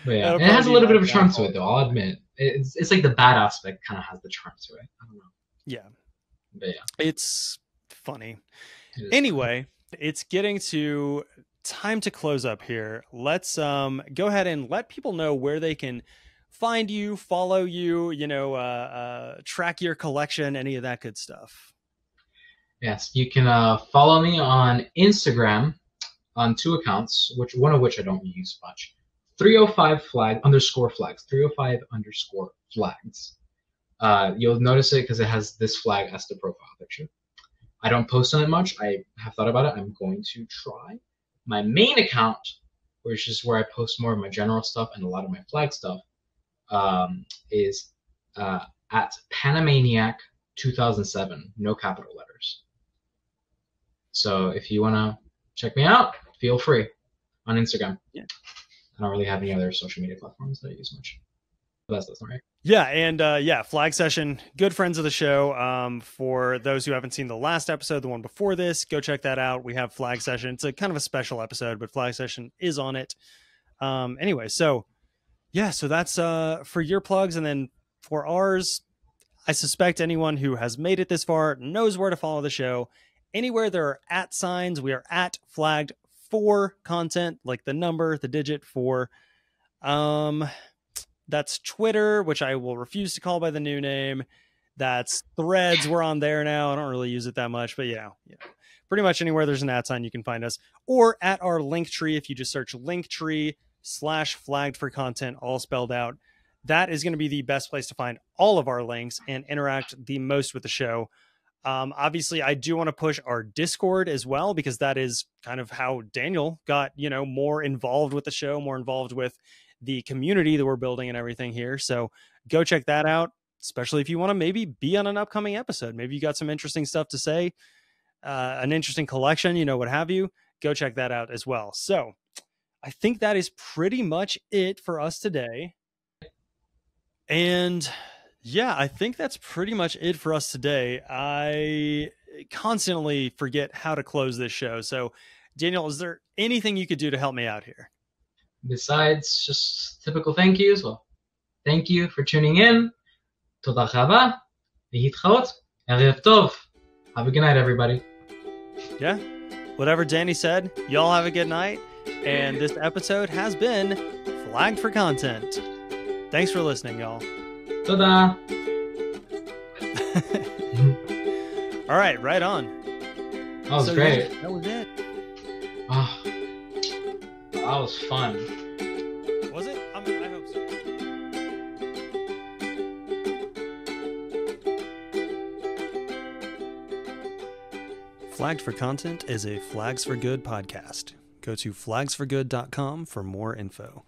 But yeah, it has a little bit of a charm to it, though. I'll admit, it's like the bad aspect kind of has the charm to it. I don't know. Yeah. But yeah. It's funny. Anyway, it's getting to time to close up here. Let's go ahead and let people know where they can find you, follow you, track your collection, any of that good stuff. Yes, you can follow me on Instagram on two accounts, one of which I don't use much. 305_flags. You'll notice it because it has this flag as the profile picture. I don't post on it much. I have thought about it. I'm going to try. My main account, which is where I post more of my general stuff and a lot of my flag stuff, is at Panamaniac2007, no capital letters. So if you want to check me out, feel free on Instagram. Yeah. I don't really have any other social media platforms that I use much. That's right. Yeah. And yeah, Flag Session, good friends of the show. For those who haven't seen the last episode, the one before this, go check that out. We have Flag Session. It's a kind of a special episode, but Flag Session is on it. Anyway, so yeah, so that's for your plugs. And then for ours, I suspect anyone who has made it this far knows where to follow the show. Anywhere there are at signs, we are at Flagged for Content, like the number, the digit 4. That's Twitter, which I will refuse to call by the new name. That's Threads. We're on there now. I don't really use it that much, but yeah, pretty much anywhere there's an at sign, you can find us. Or at our Linktree, if you just search Linktree/Flagged for Content, all spelled out. That is going to be the best place to find all of our links and interact the most with the show. Obviously, I do want to push our Discord as well, because that is kind of how Daniel got, more involved with the show, more involved with the community that we're building and everything here. So go check that out, especially if you want to maybe be on an upcoming episode. Maybe you got some interesting stuff to say, an interesting collection, what have you. Go check that out as well. So I think that is pretty much it for us today. And yeah, I think that's pretty much it for us today. I constantly forget how to close this show. So Daniel, is there anything you could do to help me out here? Besides just typical thank yous, well, thank you for tuning in. Toda chava, v'hitchaot, erev tov. Have a good night, everybody. Yeah, whatever Danny said, y'all have a good night. And this episode has been Flagged for Content. Thanks for listening, y'all. Ta-da. All right, right on. That was great. Yeah, that was it. Oh. That was fun. Was it? I hope so. Flagged for Content is a Flags for Good podcast. Go to flagsforgood.com for more info.